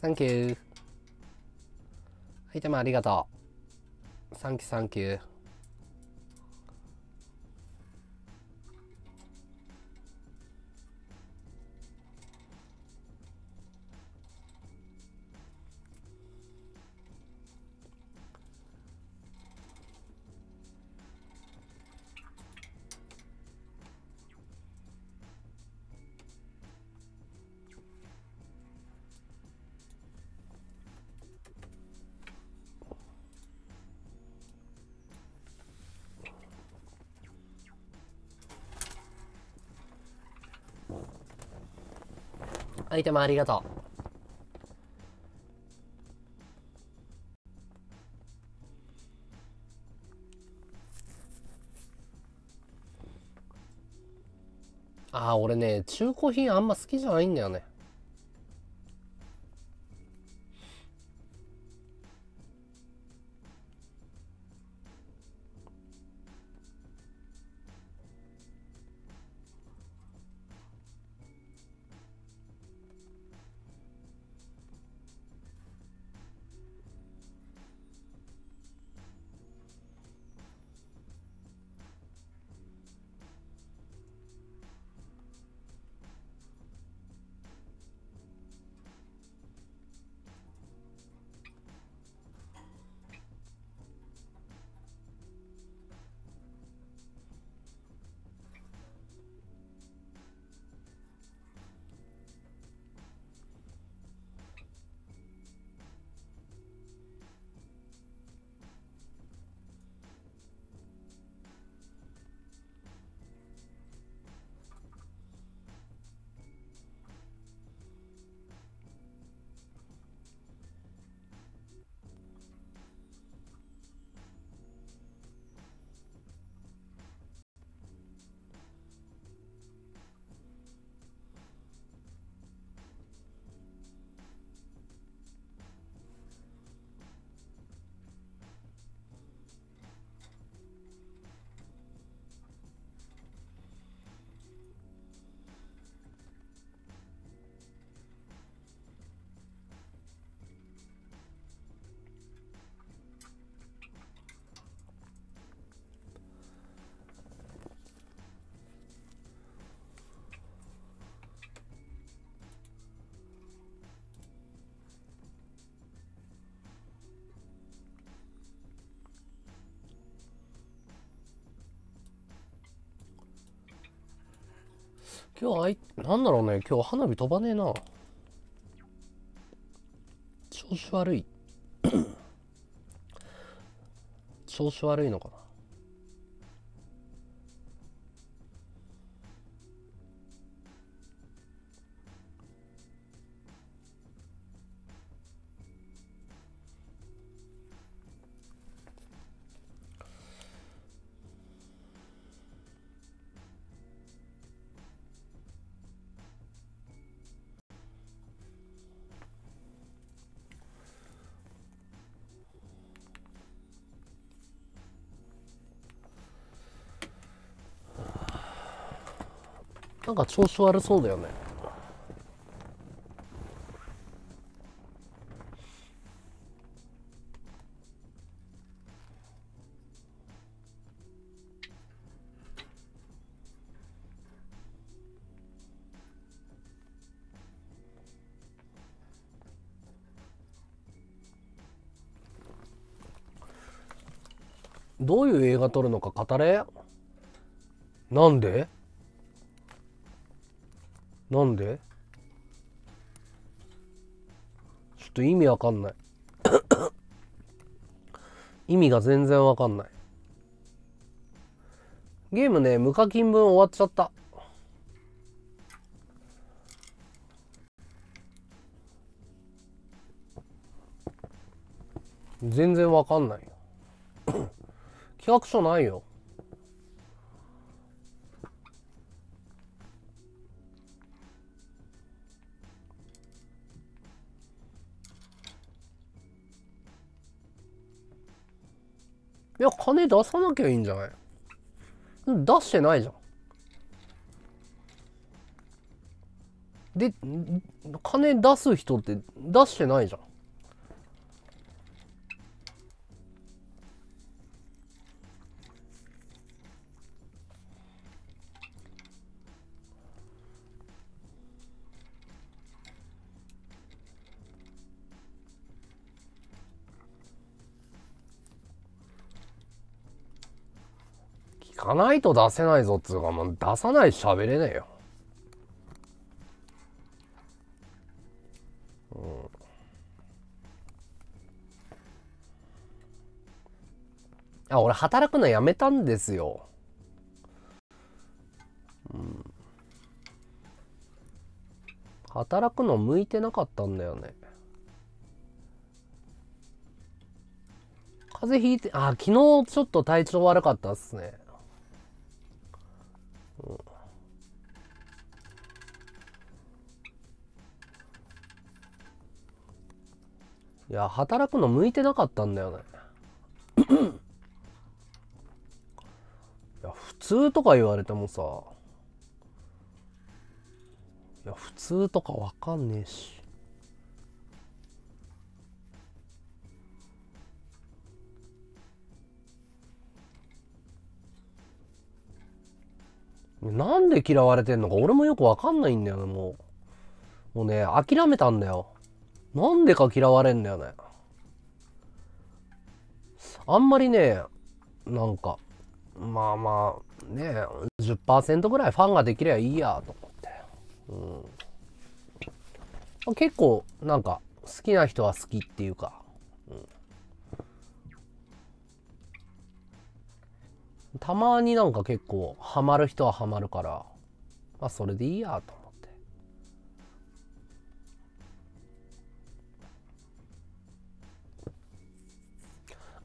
サンキュー。アイテムありがとう。サンキューサンキュー。アイテムありがとう。あー、俺ね、中古品あんま好きじゃないんだよね。今日なんだろうね、今日花火飛ばねえな。調子悪い。調子悪いのかな。なんか調子悪そうだよね。どういう映画撮るのか語れ。なんでなんで？ちょっと意味わかんない。意味が全然わかんない。ゲームね、無課金分終わっちゃった。全然わかんないよ。企画書ないよ。いや、金出さなきゃいいんじゃない？出してないじゃん。で、金出す人って出してないじゃん。行かないと出せないぞっつうか、もう出さないし喋れねえよ。うん、俺働くのやめたんですよ。うん、働くの向いてなかったんだよね。風邪ひいて、あ、昨日ちょっと体調悪かったっすね。いや、働くの向いてなかったんだよね。いや、普通とか言われてもさ、いや、普通とかわかんねえし。なんで嫌われてんのか俺もよくわかんないんだよね、もう。もうね、諦めたんだよ。なんでか嫌われんだよね。あんまりね、なんか、まあまあ、ね、10% ぐらいファンができればいいや、と思って。うん、結構、なんか、好きな人は好きっていうか。うん、たまになんか結構、ハマる人はハマるから、まあ、それでいいや、と。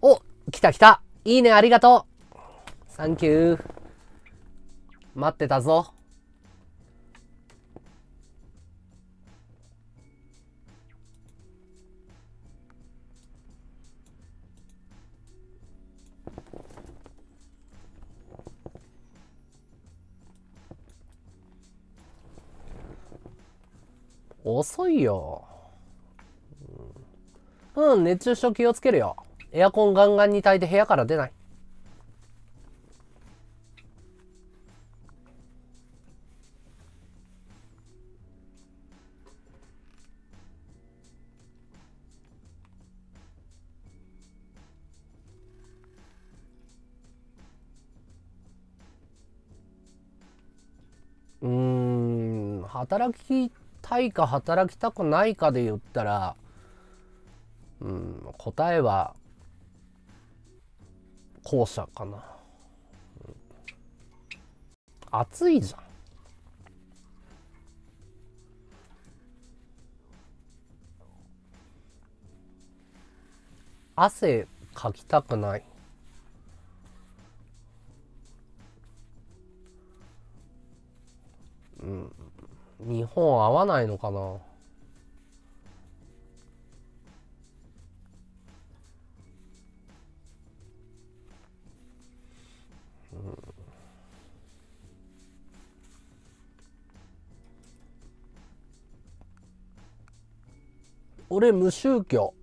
お、来た来た。いいね、ありがとう。サンキュー。待ってたぞ。遅いよ。うん、熱中症気をつけるよ。エアコンガンガンに焚いて部屋から出ない。働きたいか働きたくないかで言ったら、うん、答えは後者かな。暑いじゃん。汗かきたくない。うん、日本合わないのかな。俺無宗教。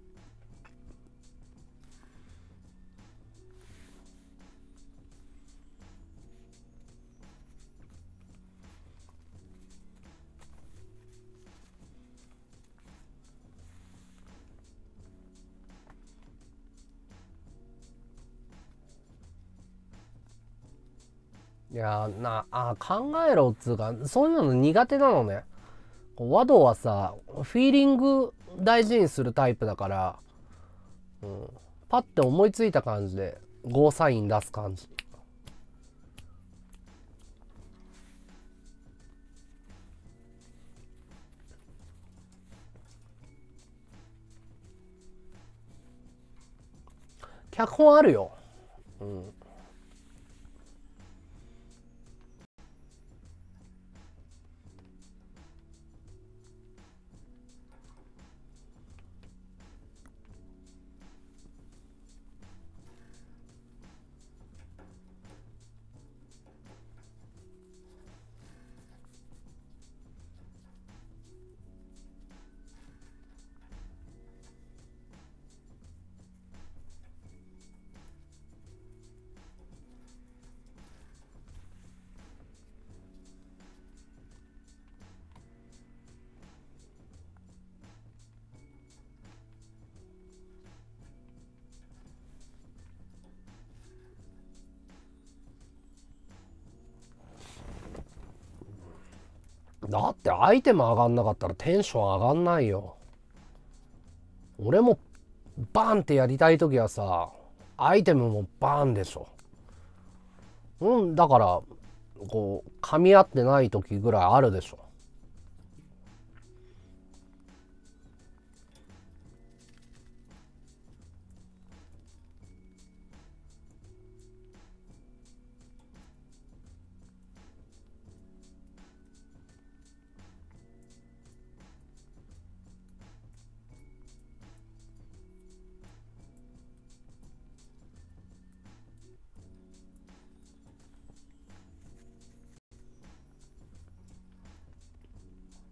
いやーなあ、考えろっつうか、そういうの苦手なのね。和道はさ、フィーリング大事にするタイプだから、うん、パッて思いついた感じでゴーサイン出す感じ。脚本あるよ。うん。だってアイテム上がんなかったらテンション上がんないよ。俺もバーンってやりたい時はさ、アイテムもバーンでしょ。うん、だからこう噛み合ってない時ぐらいあるでしょ。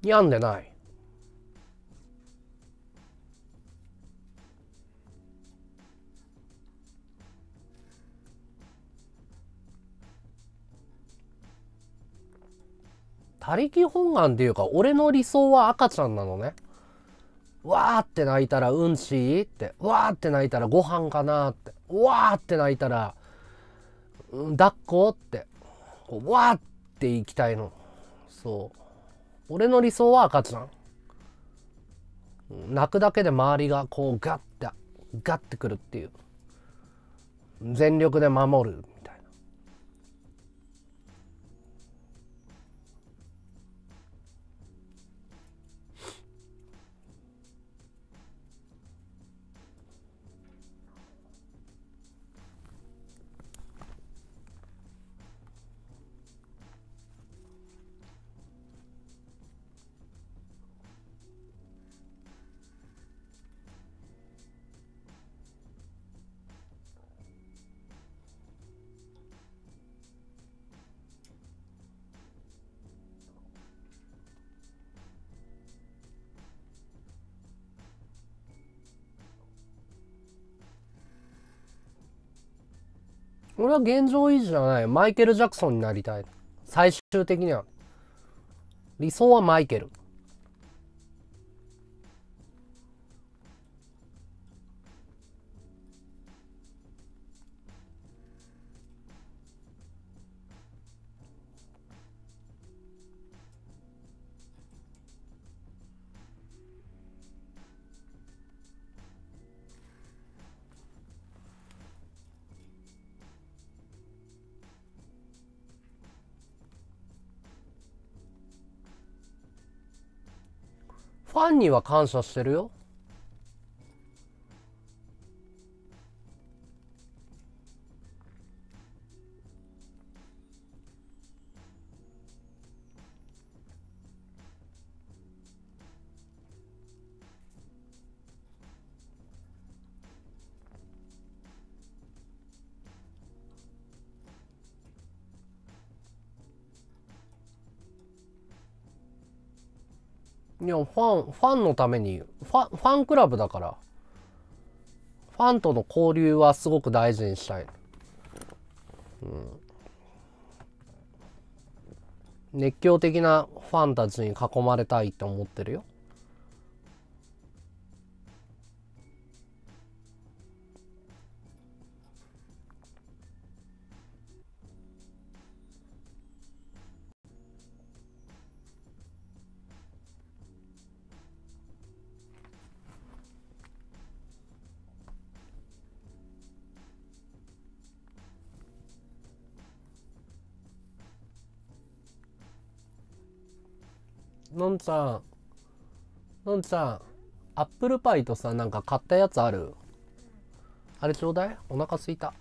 病んでない。他力本願っていうか、俺の理想は赤ちゃんなのね。わーって泣いたらうんちーって、わーって泣いたらご飯かなーって、わーって泣いたら、うん、抱っこって、わーっていきたいの。そう、俺の理想は赤ちゃん。泣くだけで周りがこうガッてくるっていう。全力で守るみたいな。俺は現状維持じゃない。マイケル・ジャクソンになりたい。最終的には。理想はマイケル。ファンには感謝してるよ。いや、ファンのために、ファンクラブだから、ファンとの交流はすごく大事にしたい。うん、熱狂的なファンたちに囲まれたいって思ってるよ。のんちゃん、アップルパイとさ、なんか買ったやつある？あれちょうだい。お腹すいた。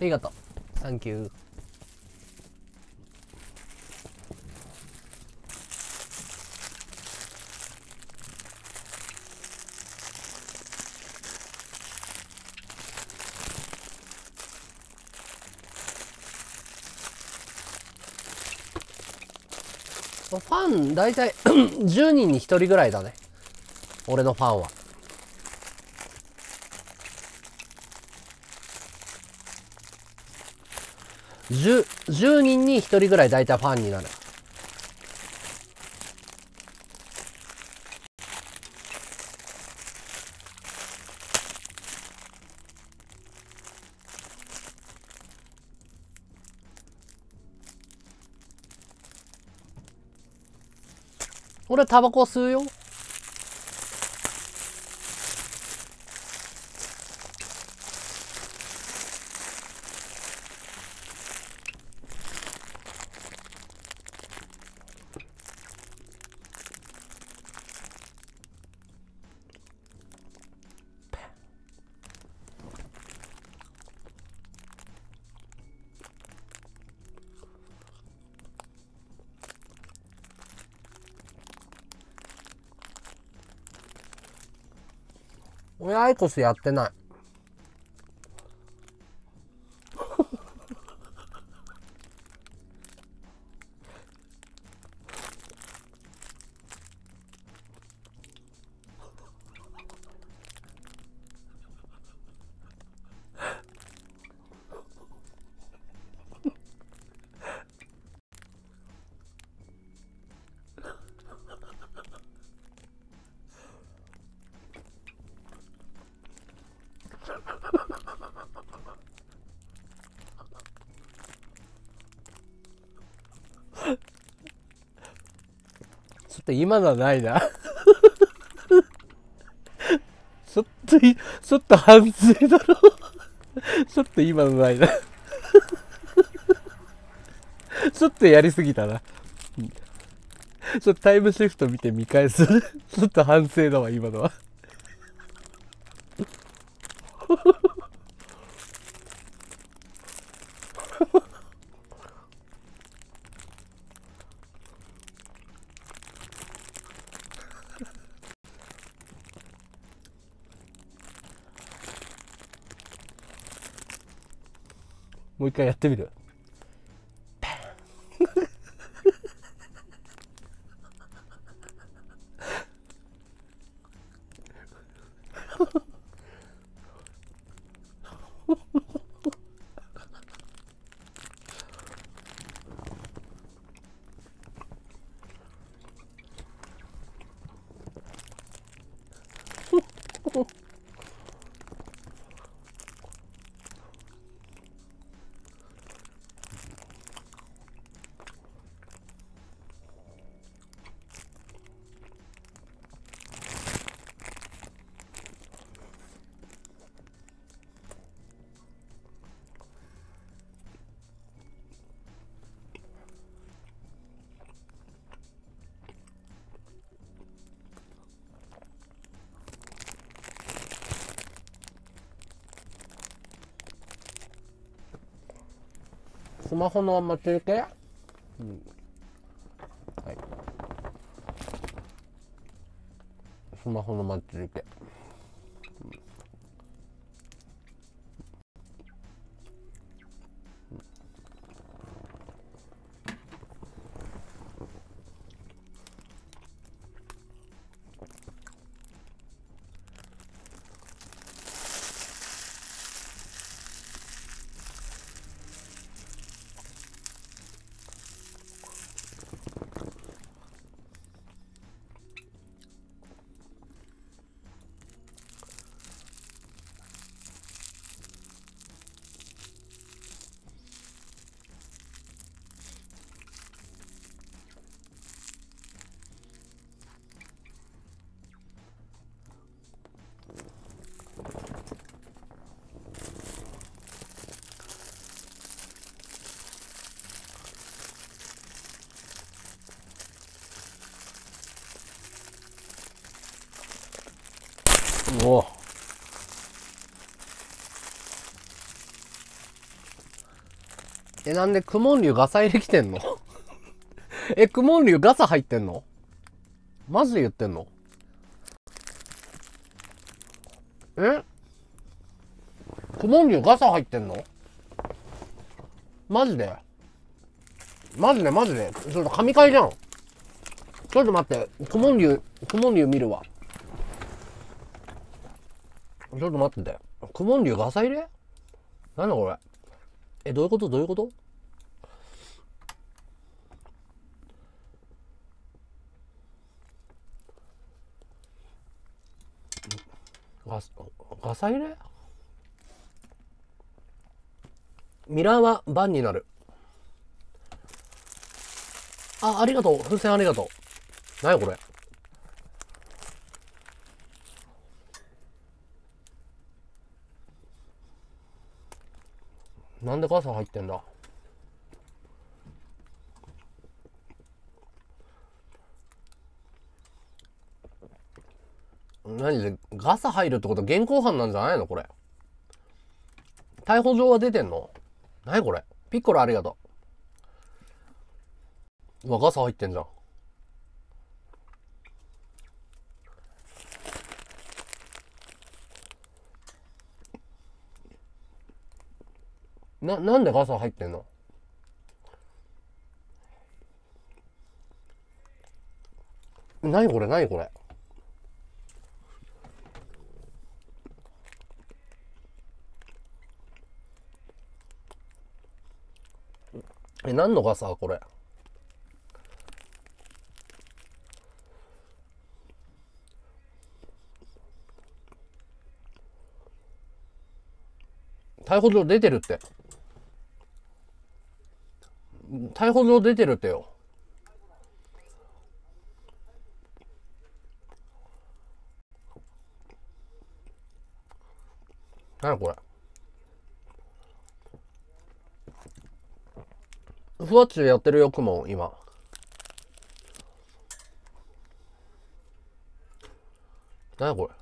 ありがとう。サンキュー。ファン大体10人に1人ぐらいだね、俺のファンは。10人に1人ぐらい大体ファンになる。俺タバコ吸うよ。俺アイコスやってない。今のはないな。ちょっと反省だろ。ちょっと今のないな。ちょっとやりすぎたな。ちょっとタイムシフト見て見返す。ちょっと反省だわ、今のは。もう一回やってみる。スマホの待ち受け、はい、スマホの待ち受け、お、え、なんでクモンリュウガサ入れきてんのえ、クモンリュウガサ入ってんの？マジで言ってんの？え、クモンリュウガサ入ってんの？マジでマジでマジでちょっと神回じゃん。ちょっと待って、クモンリュウ見るわ。ちょっと待ってて。クモンリュウガサ入れ？なんだこれ。え、どういうこと？ガサ入れ？ミラーはバンになる。あ、ありがとう。風船ありがとう。なにこれ。なんで傘入ってんだ。何で傘入るってことは現行犯なんじゃないのこれ。逮捕状は出てんの？何これ。ピッコロありがとう。うわ、傘入ってんじゃん。なんでガサ入ってんの？何これ。え、何のガサこれ。逮捕状出てるって。逮捕状出てるってよ。何これ。ふわっちでやってるよクモン今。何これ。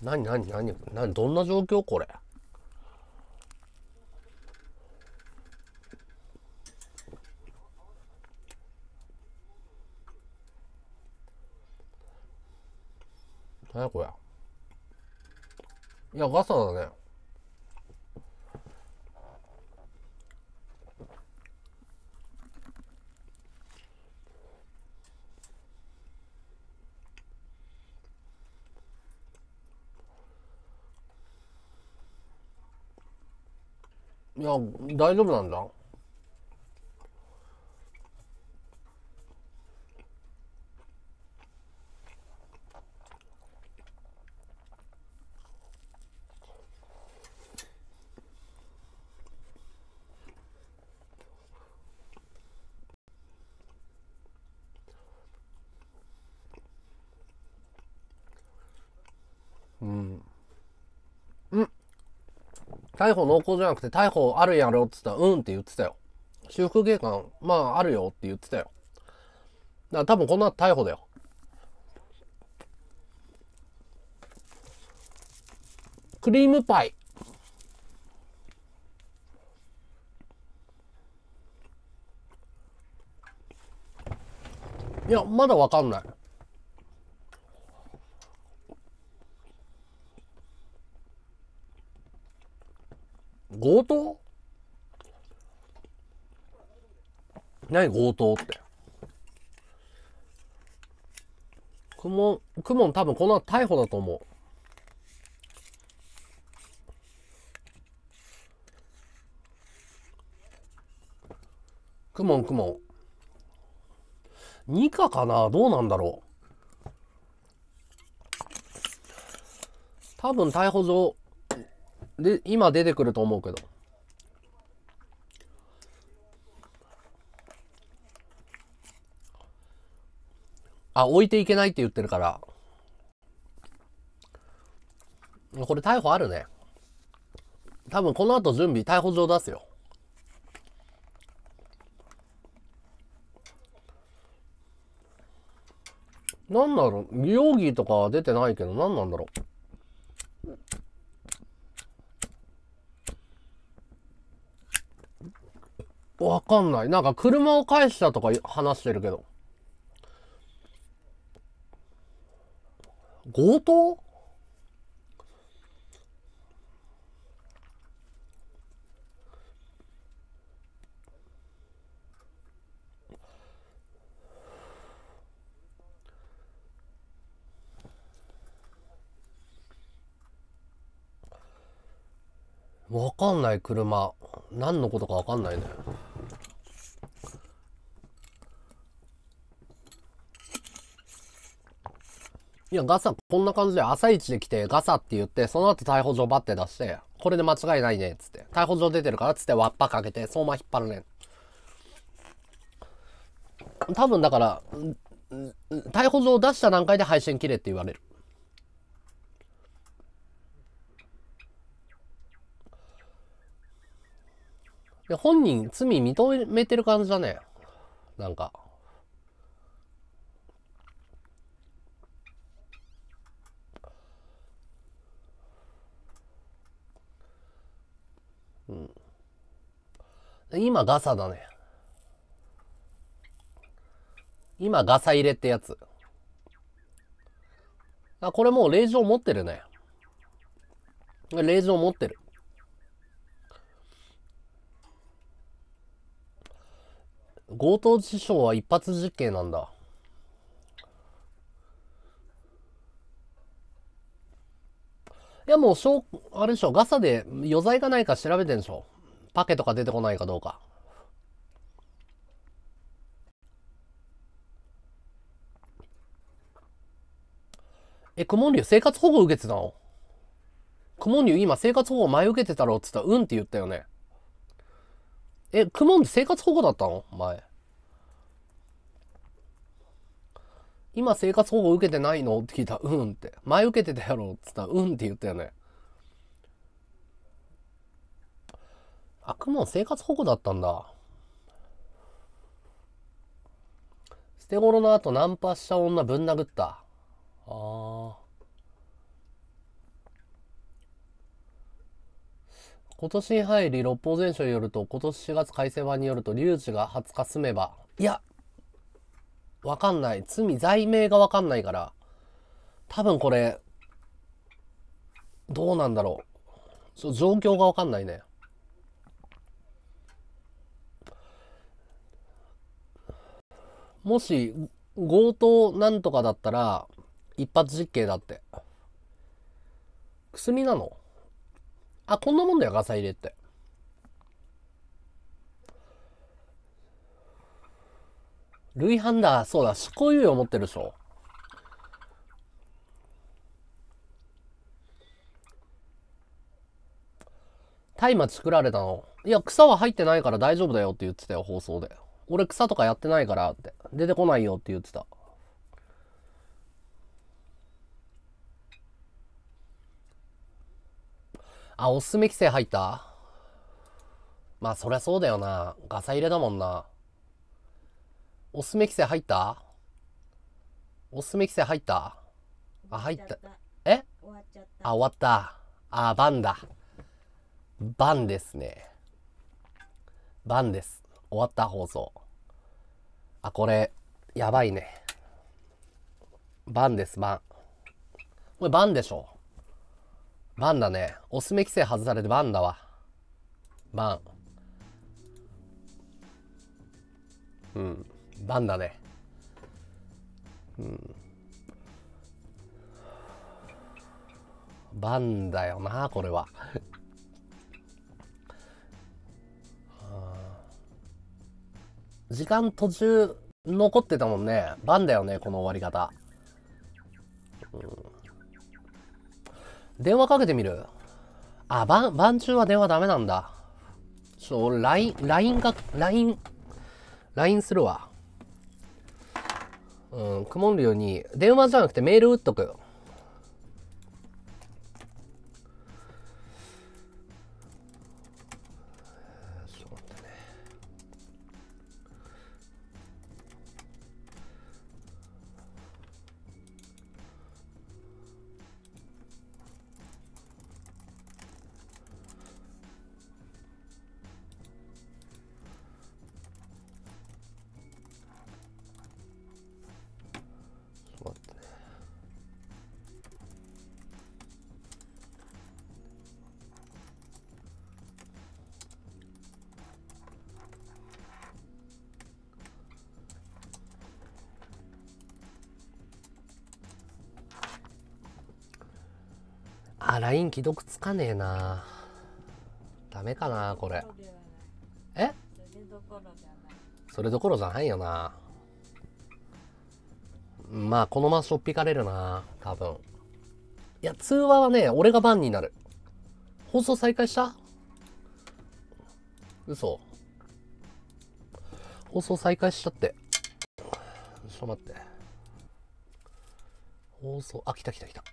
何どんな状況これ。何これ。いやガサだね。いや、大丈夫なんだ。逮捕濃厚じゃなくて逮捕あるやろって言ったら、うんって言ってたよ。修復警官、まああるよって言ってたよ。だから多分こんな逮捕だよ。クリームパイ。いや、まだわかんない。強盗？何強盗って。クモン多分この後逮捕だと思う。クモン。ニカかな？どうなんだろう。多分逮捕状で今出てくると思うけど。あ、置いていけないって言ってるから。これ逮捕あるね。多分この後準備、逮捕状出すよ。なんだろう、容疑とかは出てないけど、なんなんだろう。わかんない。なんか車を返したとか話してるけど。強盗？わかんない、車。何のことかわかんないね。いや、ガサ、こんな感じで朝一で来て、ガサって言って、その後逮捕状バッて出して、これで間違いないね、つって。逮捕状出てるから、つって輪っぱかけて、相馬引っ張るね。多分だから、逮捕状を出した段階で配信切れって言われる。で、本人、罪認めてる感じだね。なんか。うん、今ガサだね。今ガサ入れってやつ。あ、これもう令状持ってるね。令状持ってる。強盗致傷は一発実刑なんだ。いや、もうあれでしょ、ガサで余罪がないか調べてんでしょ。パケとか出てこないかどうか。え、クモンリュウ生活保護受けてたの？クモンリュウ今生活保護前受けてたろっつったら、うんって言ったよね。え、クモンリュウ生活保護だったの？前。今生活保護受けてないのって聞いたら、うんって。前受けてたやろっつったら、うんって言ったよね。あ、クモン生活保護だったんだ。捨て頃の後ナンパした女ぶん殴った。あー。今年に入り、六法全書によると、今年4月改正版によると、リュウジが20日住めば、いや、わかんない。罪名がわかんないから。多分これ、どうなんだろう。状況がわかんないね。もし、強盗なんとかだったら、一発実刑だって。薬なの？あ、こんなもんだよ、ガサ入れって。類犯だ。そうだ、執行猶予持ってるでしょ。大麻作られたの？いや、草は入ってないから大丈夫だよって言ってたよ、放送で。俺草とかやってないからって。出てこないよって言ってた。あ、おすすめ規制入った？まあ、そりゃそうだよな。ガサ入れだもんな。おすすめ規制入った？おすすめ規制入った。あ、入った。え？終わっちゃった。あ、終わった。あ、バンだ。バンですね。バンです。終わった放送。あ、これ、やばいね。バンです、バン。これバンでしょ。バンだね。おすすめ規制外されてバンだわ。バン。うん。バンだね。うん。バンだよな、これは。時間途中残ってたもんね。バンだよね、この終わり方。うん、電話かけてみる。あ、晩中は電話ダメなんだ。ちょっと俺、LINE するわ。うん、くもんるように、電話じゃなくてメール打っとく。LINE 既読つかねえな。ダメかなこれ。え？それどころじゃないよな。まあこのまましょっぴかれるな多分。いや通話はね俺がバンになる。放送再開した？嘘。放送再開したって。ちょっと待って。放送、あ、来た来た来た。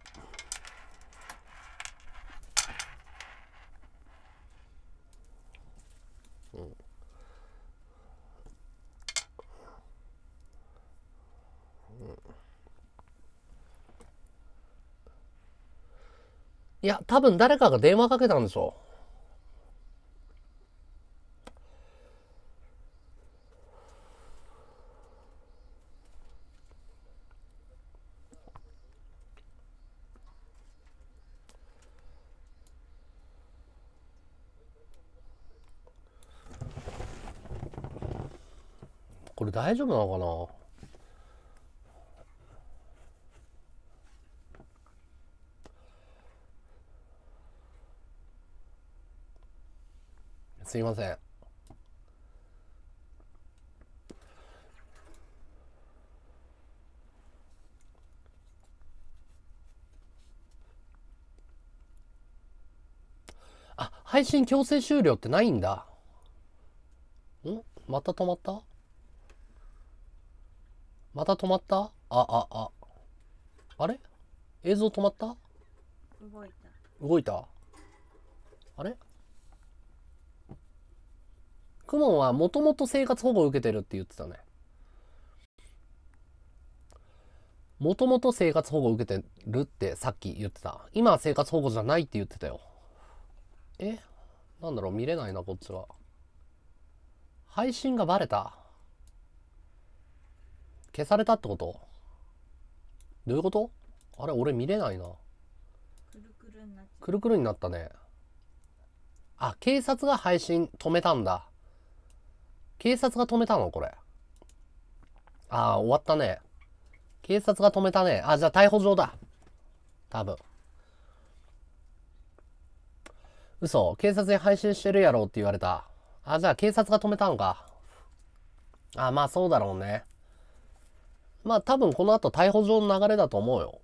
いや多分誰かが電話かけたんでしょう。これ大丈夫なのかな。すいません。あ、配信強制終了ってないんだ。ん？また止まった？また止まった？あれ？映像止まった？動いた。あれ？クモンはもともと生活保護を受けてるって言ってたね。もともと生活保護を受けてるってさっき言ってた。今は生活保護じゃないって言ってたよ。え？なんだろう、見れないな、こっちは。配信がバレた。消されたってこと？どういうこと？あれ、俺見れないな。くるくるになったね。あ、警察が配信止めたんだ。警察が止めたのこれ。ああ、終わったね。警察が止めたね。あ、じゃあ逮捕状だ。多分。嘘。警察で配信してるやろって言われた。あ、じゃあ警察が止めたのか。あ、まあそうだろうね。まあ多分この後逮捕状の流れだと思うよ。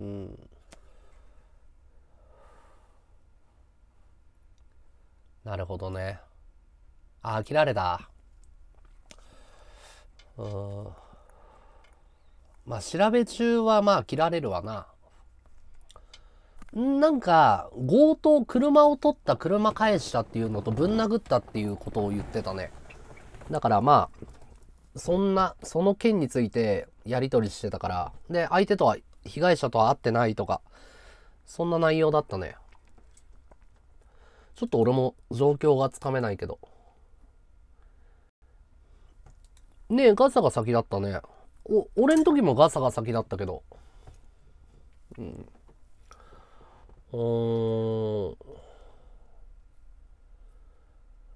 うん。なるほどね。あ、切られた。まあ調べ中はまあ切られるわな。なんか強盗、車を取った、車返したっていうのとぶん殴ったっていうことを言ってたね。だからまあその件についてやり取りしてたから、で、相手とは、被害者とは会ってないとか、そんな内容だったね。ちょっと俺も状況がつかめないけど。ねえ、ガサが先だったね。俺ん時もガサが先だったけど。うん。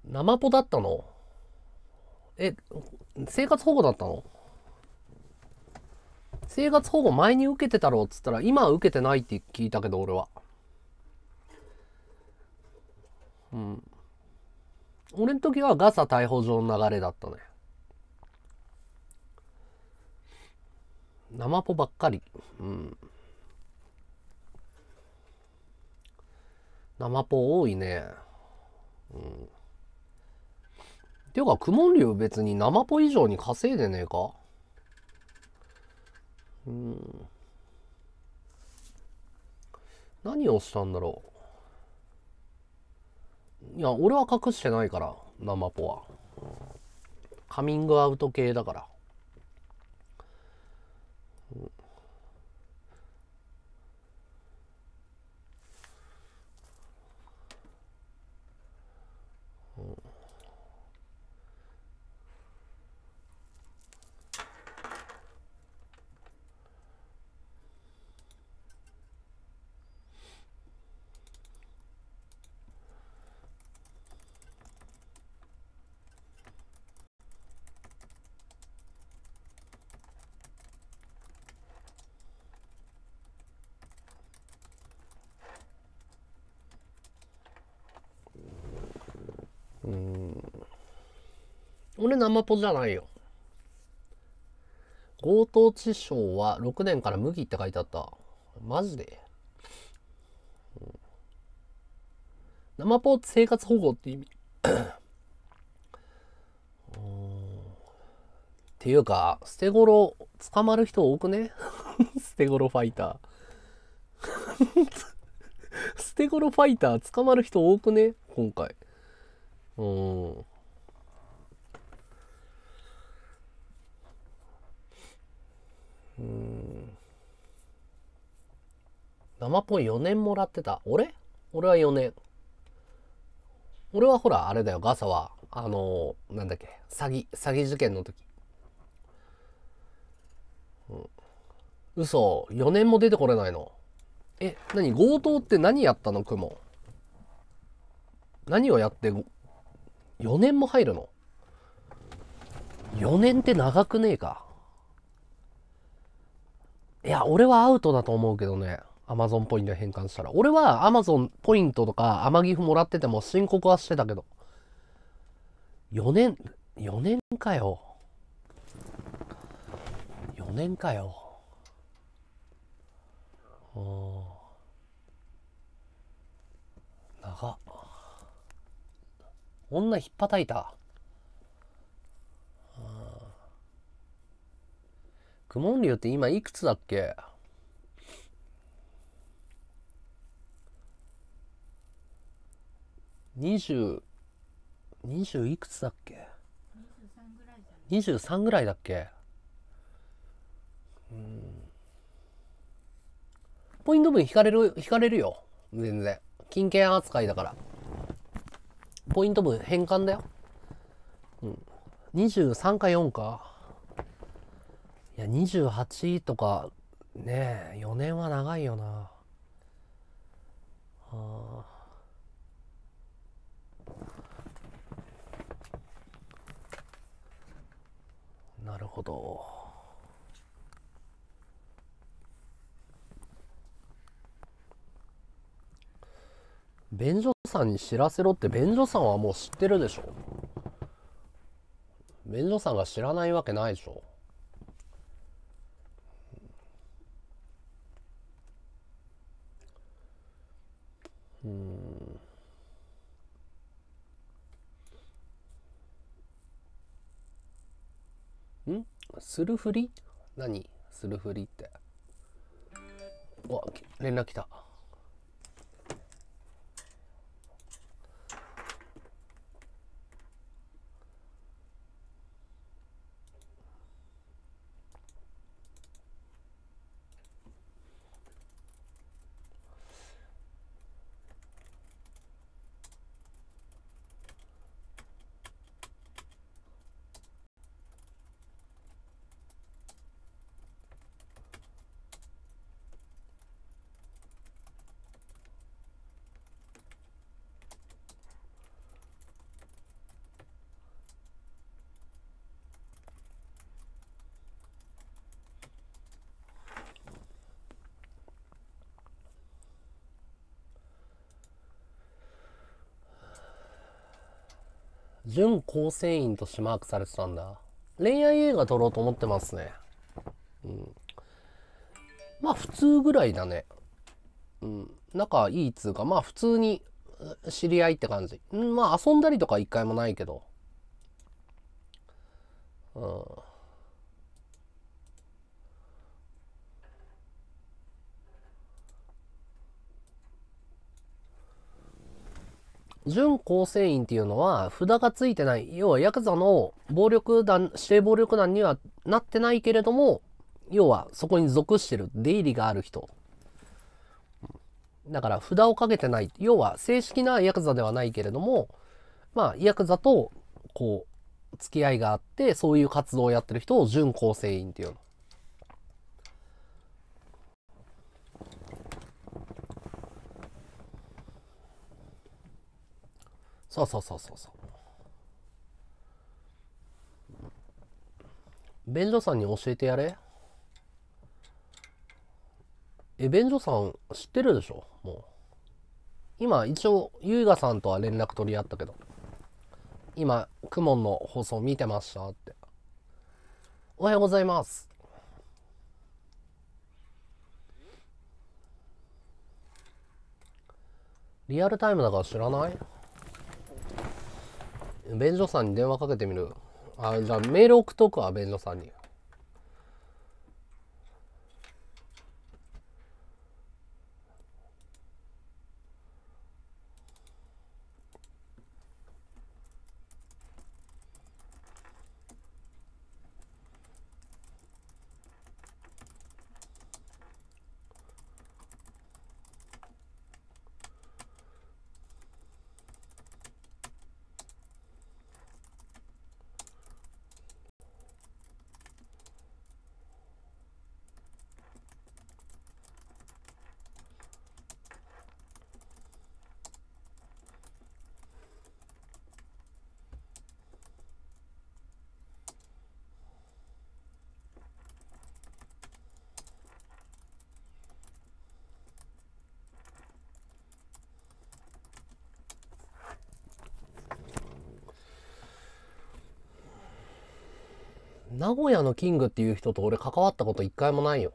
生ポだったの？生活保護だったの？生活保護前に受けてたろうっつったら、今は受けてないって聞いたけど、俺は。うん。俺の時はガサ逮捕状の流れだったね。生ポばっかり。うん。生ポ多いね。うん。ていうか、公文竜別に生ポ以上に稼いでねえか？うん。何をしたんだろう。いや、俺は隠してないから、生ポは。カミングアウト系だから。うん、俺生ポじゃないよ。強盗致傷は6年から無期って書いてあった。マジで、うん、生ポって生活保護って意味っていうか、捨て頃捕まる人多くね捨て頃ファイター捨て頃ファイター捕まる人多くね今回。うん。生ポ4年もらってた。俺は4年。俺はほら、あれだよ、ガサは、なんだっけ、詐欺事件の時。うん。嘘、4年も出てこれないの。何、強盗って何やったの、クモ。何をやって、4年も入るの？ 4 年って長くねえか。いや、俺はアウトだと思うけどね。アマゾンポイント変換したら。俺はアマゾンポイントとかアマギフもらってても申告はしてたけど。4年かよ。4年かよ。長っ。女ひっぱたいた。公文竜って今いくつだっけ？20いくつだっけ？23ぐらいだっけ？うん。ポイント分引かれるよ。全然。金券扱いだから。ポイント分変換だよ。うん。23か4か。いや、28とかねえ、4年は長いよな。ああ。なるほど。便所さんに知らせろって、便所さんはもう知ってるでしょ。便所さんが知らないわけないでしょ。うん。するふり？何？するふりって。わ、連絡来た。準構成員としてマークされてたんだ。恋愛映画撮ろうと思ってますね。うん。まあ普通ぐらいだね。うん。仲いいっつうか、まあ普通に知り合いって感じ。うん、まあ遊んだりとか一回もないけど。うん。準構成員っていうのは札がついてない、要はヤクザの暴力団、指定暴力団にはなってないけれども、要はそこに属してる、出入りがある人だから札をかけてない、要は正式なヤクザではないけれども、まあヤクザとこう付き合いがあって、そういう活動をやってる人を準構成員っていうの。そうそうそうそうそう。便所さんに教えてやれ。え、便所さん知ってるでしょ、もう。今一応優雅さんとは連絡取り合ったけど、今クモンの放送見てましたって。おはようございます。リアルタイムだから知らない。便所さんに電話かけてみる。あ、じゃあメール送っとくわ、便所さんに。名古屋のキングっていう人と俺関わったこと一回もないよ。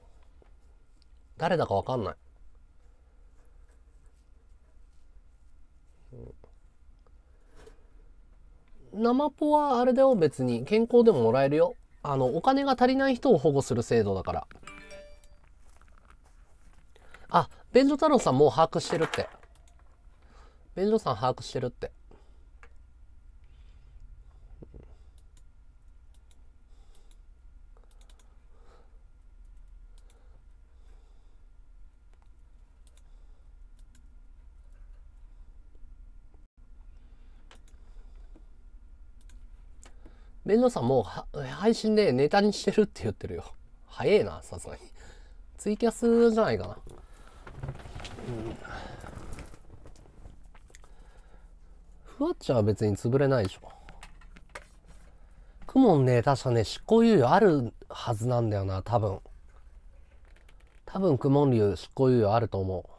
誰だかわかんない。生ポはあれだよ、別に健康でももらえるよ。お金が足りない人を保護する制度だから。あ、便所太郎さんもう把握してるって。便所さん把握してるって。弁護士さんもう配信でネタにしてるって言ってるよ。早えな、さすがに。ツイキャスじゃないかな。うん、ふわっちゃは別に潰れないでしょ。くもんね、確かね、執行猶予あるはずなんだよな、多分。多分くもん流執行猶予あると思う。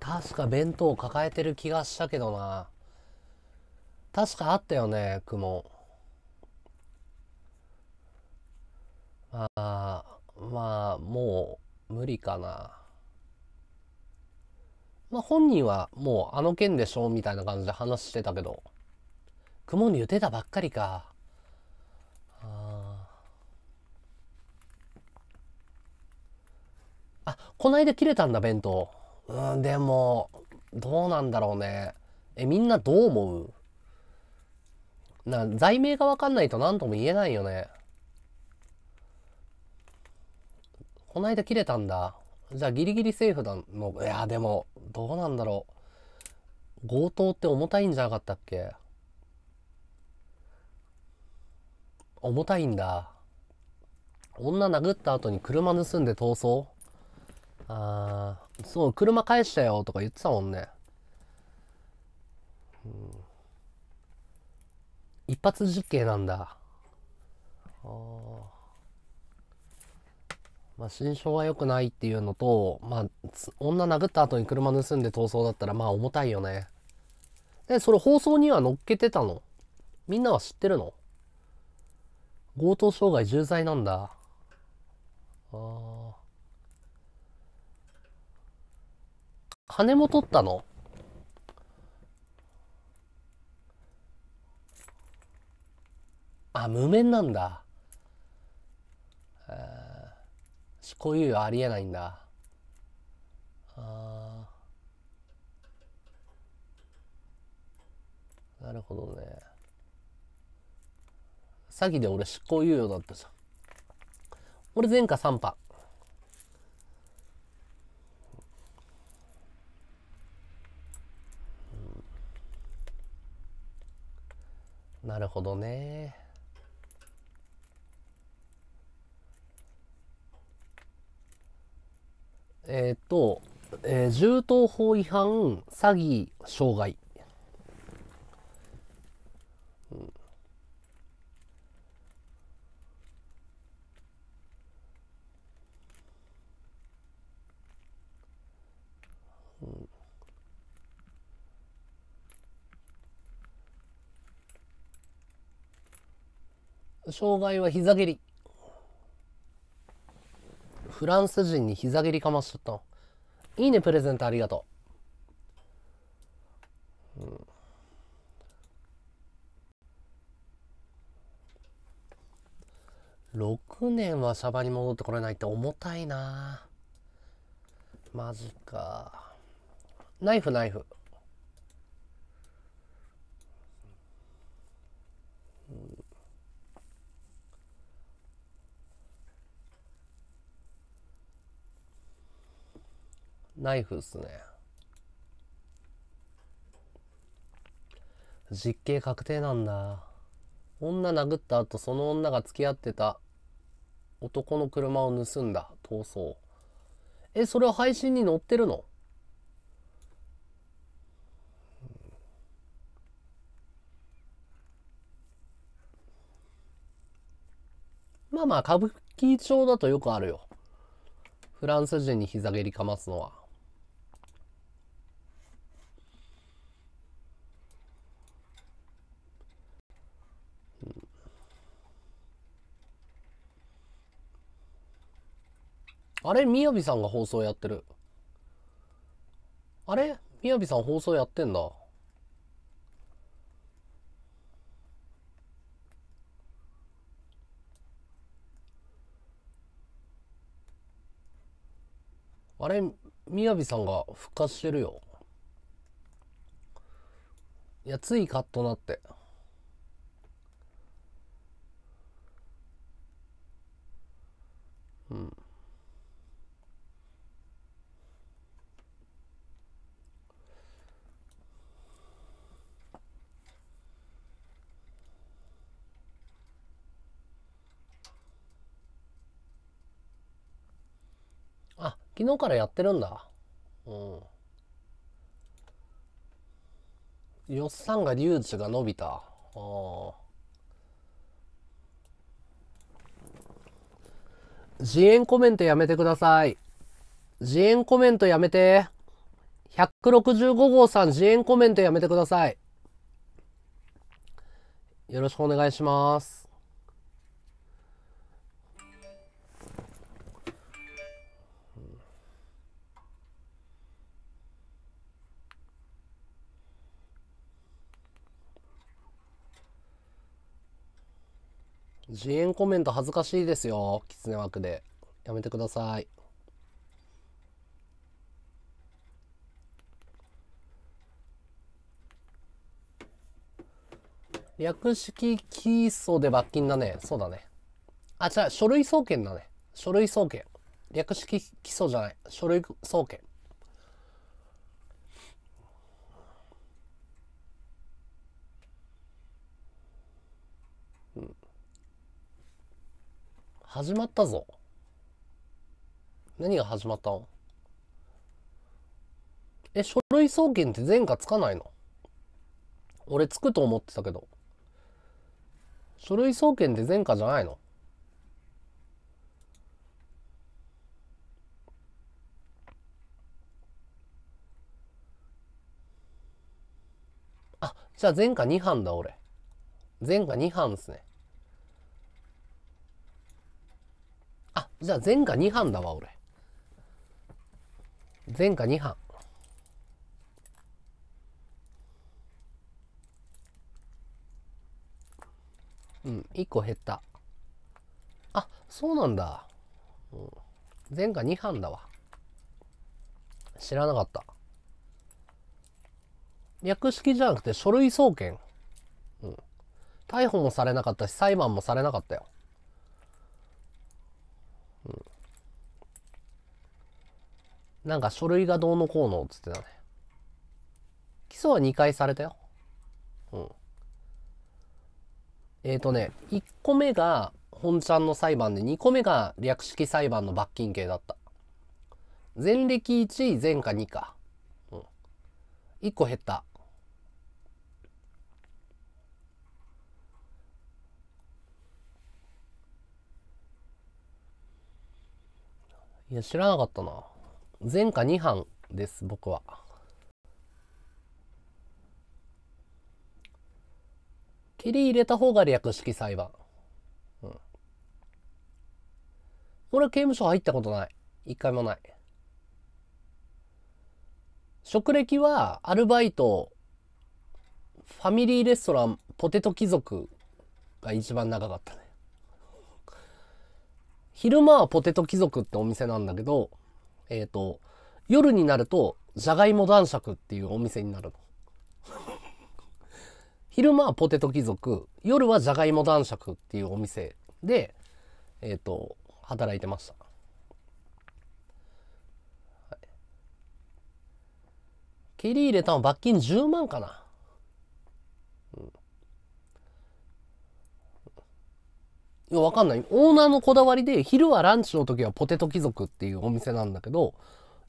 確か弁当を抱えてる気がしたけどな。確かあったよね、雲。まあもう無理かな。まあ本人はもうあの件でしょみたいな感じで話してたけど、雲に言ってたばっかりか。あ、こないだ切れたんだ、弁当。うん、でもどうなんだろうね。え、みんなどう思う？罪名が分かんないと何とも言えないよね。こないだ切れたんだ。じゃあギリギリセーフだの。いやでもどうなんだろう。強盗って重たいんじゃなかったっけ？重たいんだ。女殴った後に車盗んで逃走？ああ、そう、車返したよとか言ってたもんね。うん、一発実刑なんだ。まあ、心証は良くないっていうのと、まあ、女殴った後に車盗んで逃走だったら、まあ重たいよね。で、それ放送には載っけてたの？みんなは知ってるの？強盗傷害重罪なんだ。金も取ったの？あ、無免なんだ。執行猶予はありえないんだ。ああ、なるほどね。詐欺で俺執行猶予だったじゃん。俺前科3犯。なるほどね。銃刀法違反、詐欺、傷害。うん、うん、傷害は膝蹴り。フランス人に膝蹴りかましちゃったの。いいね、プレゼントありがとう。うん、6年はシャバに戻ってこれないって重たいな。マジか。ナイフ、ナイフ。うんナイフっすね。実刑確定なんだ。女殴った後、その女が付き合ってた男の車を盗んだ。逃走。え、それは配信に載ってるの？まあまあ、歌舞伎町だとよくあるよ。フランス人に膝蹴りかますのは。あれ、みやびさんが放送やってる。あれ、みやびさん放送やってんだ。あれ、みやびさんが復活してるよ。いや、ついカッとなって。うん。昨日からやってるんだ。うん。よっさんが留置が伸びた。自演コメントやめてください。自演コメントやめて。165号さん、自演コメントやめてください。よろしくお願いします。自演コメント恥ずかしいですよ。キツネ枠でやめてください。略式起訴で罰金だね。そうだね。あ、違う、書類送検だね。書類送検。略式起訴じゃない、書類送検。始まったぞ。何が始まったの？え、書類送検って前科つかないの？俺つくと思ってたけど。書類送検って前科じゃないの？じゃあ前科2犯だ俺。前科2犯ですね。あ、じゃあ前科2犯だわ俺。前科2犯。うん、1個減った。あ、そうなんだ。うん、前科2犯だわ。知らなかった。略式じゃなくて書類送検。うん。逮捕もされなかったし、裁判もされなかったよ。うん。なんか書類がどうのこうのっつってたね。起訴は2回されたよ。うん。1個目が本ちゃんの裁判で、2個目が略式裁判の罰金刑だった。前歴1位、前科2か。うん。1個減った。いや、知らなかったな。前科2犯です、僕は。蹴り入れた方が略式裁判。うん。俺は刑務所入ったことない。一回もない。職歴はアルバイト、ファミリーレストラン、ポテト貴族が一番長かったね。昼間はポテト貴族ってお店なんだけど、夜になると、じゃがいも男爵っていうお店になるの。昼間はポテト貴族、夜はじゃがいも男爵っていうお店で、働いてました。はい、蹴り入れたの罰金10万かな。うん、いや、わかんない。オーナーのこだわりで、昼はランチの時はポテト貴族っていうお店なんだけど、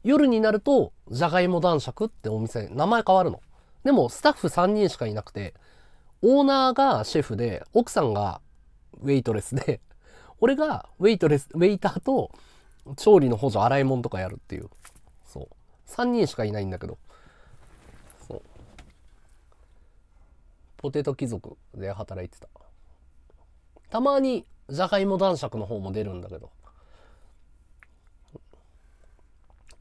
夜になると、じゃがいも男爵ってお店、名前変わるの。でも、スタッフ3人しかいなくて、オーナーがシェフで、奥さんがウェイトレスで、俺がウェイターと、調理の補助、洗い物とかやるっていう。そう。3人しかいないんだけど。そう。ポテト貴族で働いてた。たまにじゃがいも男爵の方も出るんだけど、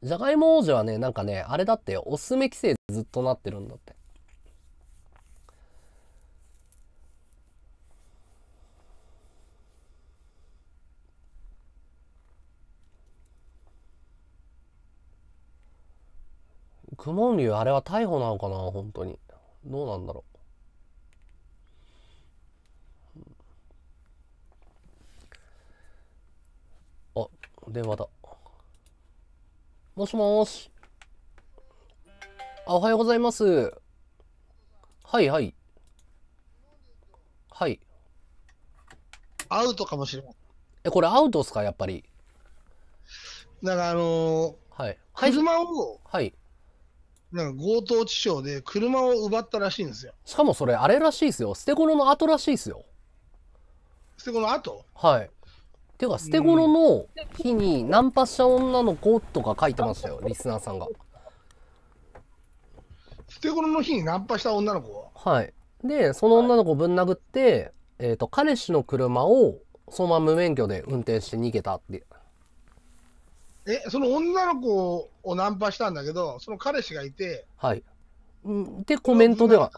じゃがいも王子はね、なんかね、あれだってよ、おすすめ規制ずっとなってるんだって。公文竜、あれは逮捕なのかな、本当に。どうなんだろう。あ、電話だ。もしもーし。あ、おはようございます。はいはい。はい。アウトかもしれない。え、これアウトっすか、やっぱり。だからはい。車を、はい。なんか強盗致傷で車を奪ったらしいんですよ。しかもそれ、あれらしいですよ。捨て頃の後らしいですよ。捨て頃の後？はい。ていうか、捨て頃の日にナンパした女の子とか書いてましたよ、リスナーさんが。捨て頃の日にナンパした女の子は？はい。で、その女の子をぶん殴って、彼氏の車をそのまま無免許で運転して逃げたって。え、その女の子をナンパしたんだけど、その彼氏がいて。はい。ってコメントでは。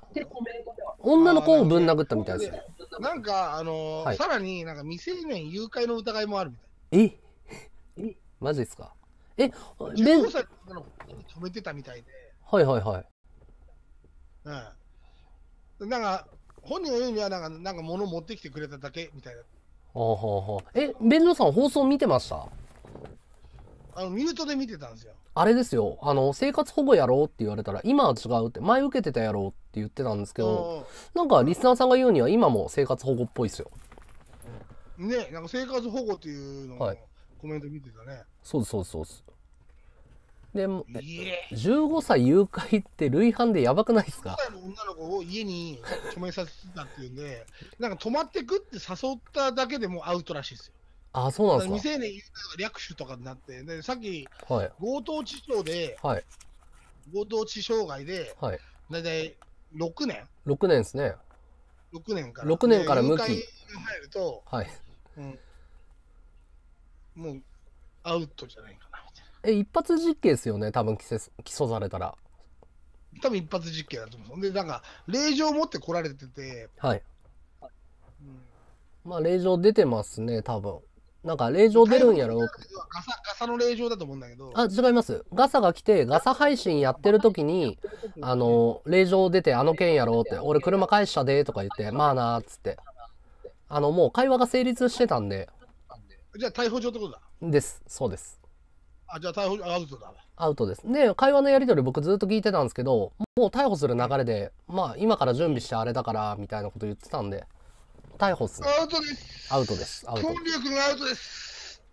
女の子をぶん殴ったみたいですね。なんか、はい、さらになんか未成年誘拐の疑いもあるみたい。えマジですか。え、15歳の子に止めてたみたいで。はいはいはい。うん。なんか、本人が言うにはなんか物持ってきてくれただけみたいな。ほうほうほう。え、弁護士さん放送見てました？ミュートで見てたんですよ。あれですよ、生活保護やろうって言われたら、今は違うって、前受けてたやろうって言ってたんですけど、なんかリスナーさんが言うには、今も生活保護っぽいですよ。ね、なんか生活保護っていうのをコメント見てたね。はい、そうです、そうです、そうです。でも、15歳誘拐って類犯でやばくないですか？15歳の女の子を家に止めさせてたっていうんで、なんか泊まってくって誘っただけでもアウトらしいですよ。あ、そうなんですか。未成年誘拐が略取とかになって、でさっき、はい、強盗致傷で、はい、強盗致傷害で、はい、大体6年、6年ですね。6年から向き入ると、はい、もうアウトじゃないかなみたいな。一発実刑ですよね、多分起訴されたら。多分一発実刑だと思うんで、なんか令状持ってこられてて、はい、まあ令状出てますね、多分。なんか令状出るんやろう。ガサの令状だと思うんだけど。あ、違います。ガサが来て、ガサ配信やってる時に、令状出て、あの件やろうって、俺車返したでとか言って、まあなーっつって。もう会話が成立してたんで。じゃあ逮捕状ってことだ。です、そうです。あ、じゃあ逮捕アウトだ。アウトです。で、会話のやり取り僕ずっと聞いてたんですけど、もう逮捕する流れで、まあ今から準備してあれだから、みたいなこと言ってたんで。逮捕する。アウトです。アウトです。アウト。コンリュウ君アウトです。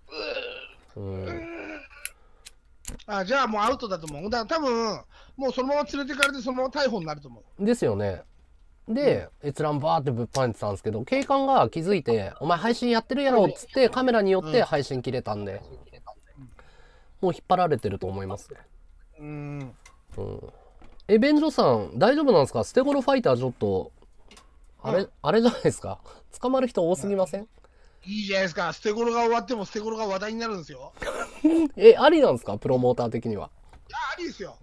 あ、じゃあもうアウトだと思う。だから多分もうそのまま連れてかれてそのまま逮捕になると思う。ですよね。で、閲覧バーってぶっぱねてたんですけど、警官が気づいて、お前配信やってるやろっつってカメラによって配信切れたんで、もう引っ張られてると思いますね。便所さん大丈夫なんですか？ステゴロファイターちょっと。あれじゃないですか、捕まる人多すぎません？いいじゃないですか、捨て頃が終わっても捨て頃が話題になるんですよ。ありなんですか、プロモーター的には。いや、ありですよ。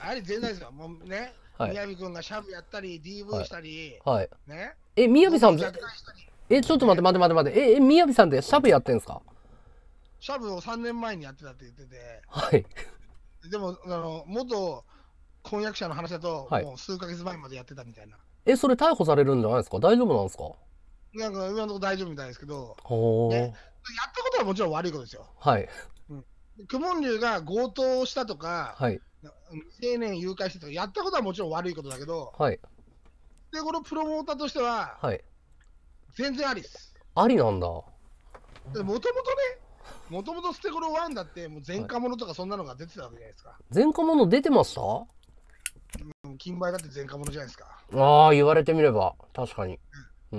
あり全然ですよ。もうね、みやび君がシャブやったり、DV したり、はい。ね。みやびさん、ちょっと待って、みやびさんってシャブやってんですか？シャブを3年前にやってたって言ってて、はい。でも、元婚約者の話だと、もう数ヶ月前までやってたみたいな。それ逮捕されるんじゃないですか？大丈夫なんですか？なんか今のところ大丈夫みたいですけど、ね、やったことはもちろん悪いことですよ。はい。公文竜が強盗をしたとか、はい、未成年誘拐したとか、やったことはもちろん悪いことだけど、はい。で、このプロモーターとしては、はい。全然ありです。ありなんだ。もともとね、ステゴロ1だって、もう前科者とかそんなのが出てたわけじゃないですか。前科者出てました？金牌だって前科者じゃないですか。ああ、言われてみれば確かに。ス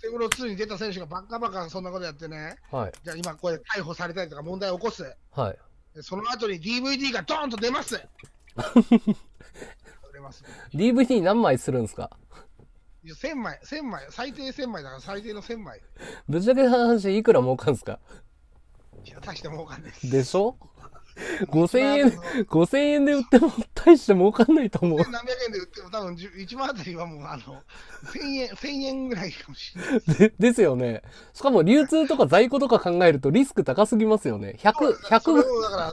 テゴロ2に出た選手がバカバカそんなことやってね、はい、じゃあ今これ逮捕されたりとか問題を起こす、はい、その後に DVD がドーンと出ます。DVD 何枚するんですか？いや、1000枚、最低1000枚だから、最低の1000枚。ぶっちゃけの話、いくら儲かんすか？いや、大して儲かんないです。でしょ？5000円で売っても大して儲かんないと思う。何百円で売っても多分1万あたりはもう1000円ぐらいかもしれないです。ですよね。しかも流通とか在庫とか考えるとリスク高すぎますよね。100だから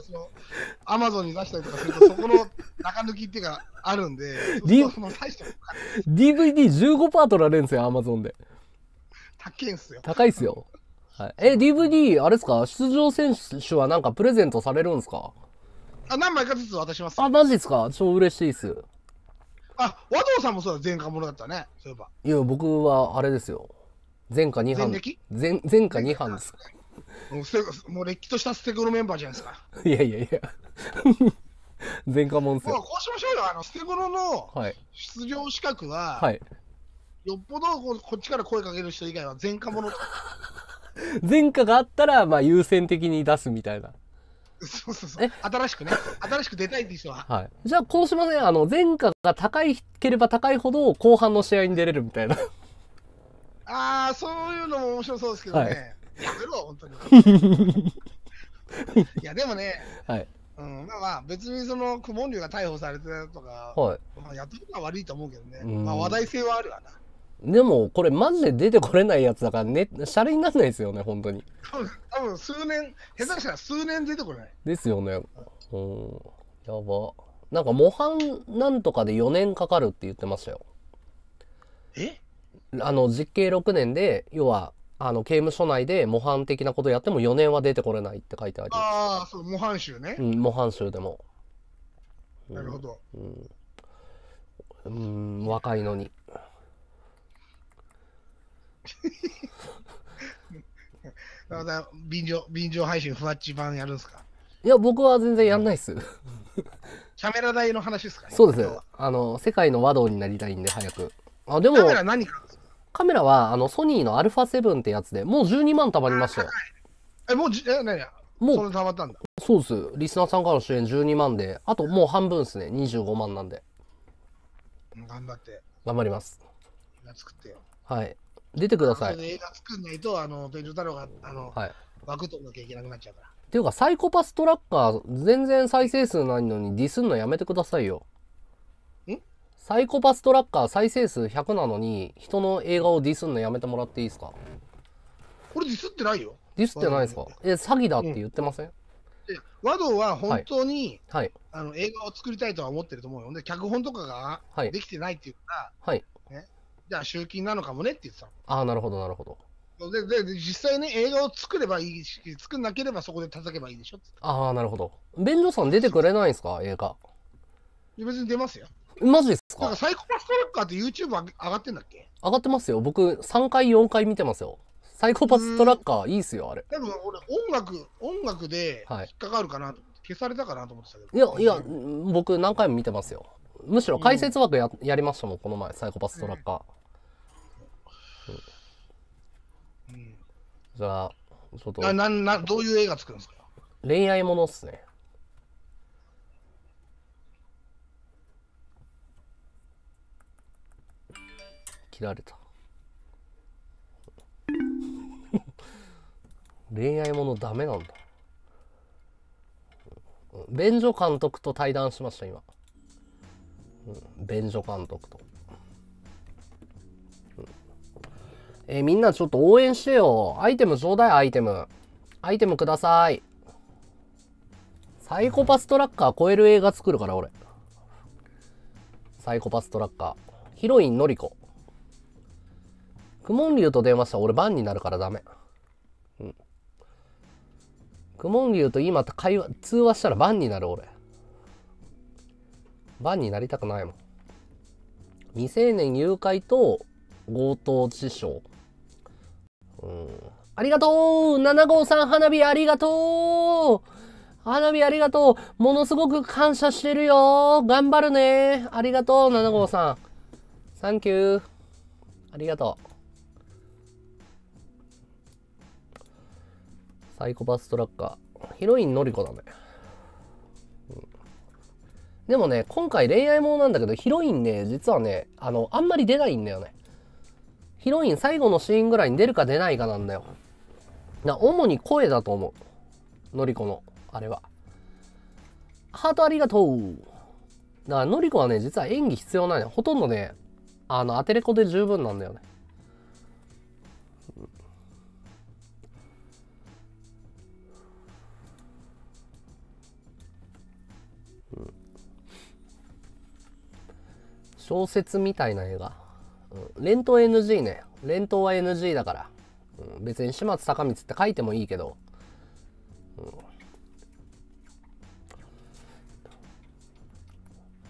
アマゾンに出したりとかするとそこの中抜きっていうかあるんで。DVD15% 取られるんですよ、アマゾンで。高いんすよ。高いっすよ。DVD あれですか、出場選手はなんかプレゼントされるんですか？あ、何枚かずつ渡します。あ、マジですか？超嬉しいっす。あ、和藤さんもそうだ、前科者だったね、そういえば。いや、僕はあれですよ、前科2班。前科2班です。もうれっきとしたステゴロメンバーじゃないですか。いやいやいや。前科者ですよ。こうしましょうよ、ステゴロの出場資格は、はい、よっぽどこっちから声かける人以外は前科者。前科があったら、まあ、優先的に出すみたいな。そうそうそう。新しくね。新しく出たいって人は。はい。じゃあ、こうしません。前科が高いければ高いほど、後半の試合に出れるみたいな。ああ、そういうのも面白そうですけどね。はい、やめろ、本当に。いや、でもね。はい。まあ、別にその、公文竜が逮捕されてたとか。はい。まあ、やってるのは悪いと思うけどね。まあ、話題性はあるわな。でもこれマジで出てこれないやつだからね、シャレにならないですよね、本当に。多分数年、下手したら数年出てこないですよね。やば。なんか模範なんとかで4年かかるって言ってましたよ。え、実刑6年で、要は刑務所内で模範的なことやっても4年は出てこれないって書いてあります。ああ、そう、模範囚ね。模範囚でも。なるほど。若いのに。だから便乗配信ふわっち版やるんですか？いや、僕は全然やんないっす。キャメラ台の話ですかね。そうです。世界の和道になりたいんで早く。あ、でもカメラ何買うんですか？カメラはソニーの α7 ってやつで、もう12万貯まりましたよ。もうそれ貯まったんだ。そうです。リスナーさんからの支援12万で、あともう半分ですね、25万なんで。頑張って。頑張ります。映画作ってよ。はい。出てください。映画作んないと、天井太郎が、はい、枠取んなきゃいけなくなっちゃうから。っていうか、サイコパストラッカー、全然再生数ないのにディスんのやめてくださいよ。サイコパストラッカー再生数100なのに人の映画をディスんのやめてもらっていいですか？これディスってないよ。ディスってないですか？え、詐欺だって言ってません？和道は本当に、はいはい、映画を作りたいとは思ってると思うよ。で、脚本とかができてないっていうから、はいね、じゃあ集金なのかもねって言ってたの。ああ、なるほどなるほど。で実際ね、映画を作ればいいし、作んなければそこで叩けばいいでしょって。ああ、なるほど。便所さん出てくれないんですか？映画。別に出ますよ。マジですか？なんかサイコパストラッカーって YouTube 上がってんだっけ？上がってますよ。僕3回4回見てますよ。サイコパストラッカーいいっすよ、あれ。でも俺音楽で引っかかるかな、はい、消されたかなと思ってたけど。いや僕何回も見てますよ。むしろ解説枠 やりましたもん、この前サイコパストラッカー。じゃあちょっとどういう映画作るんですか？恋愛ものっすね。切られた。恋愛ものダメなんだ。便所監督と対談しました今、便所監督と、みんなちょっと応援してよ。アイテムちょうだい。アイテムください。サイコパストラッカー超える映画作るから俺。サイコパストラッカーヒロインのりこ。クモンリュウと電話したら俺バンになるからダメ。クモンリュウと今通話したらバンになる俺。バンになりたくないもん。未成年誘拐と強盗致傷。ありがとう !7 号さん花火ありがとう花火ありがとう。ものすごく感謝してるよ。頑張るね。ありがとう7号さん。サンキュー。ありがとう。サイコパストラッカーヒロインのりこだね、でもね今回恋愛ものなんだけどヒロインね実はねあんまり出ないんだよね。ヒロイン最後のシーンぐらいに出るか出ないかなんだよな。主に声だと思うのりこのあれは。ハートありがとう。だからのりこはね実は演技必要ないね。ほとんどねアテレコで十分なんだよね。小説みたいな映画、連投 NG ね。連投は NG だから、別に島津貴光って書いてもいいけど、い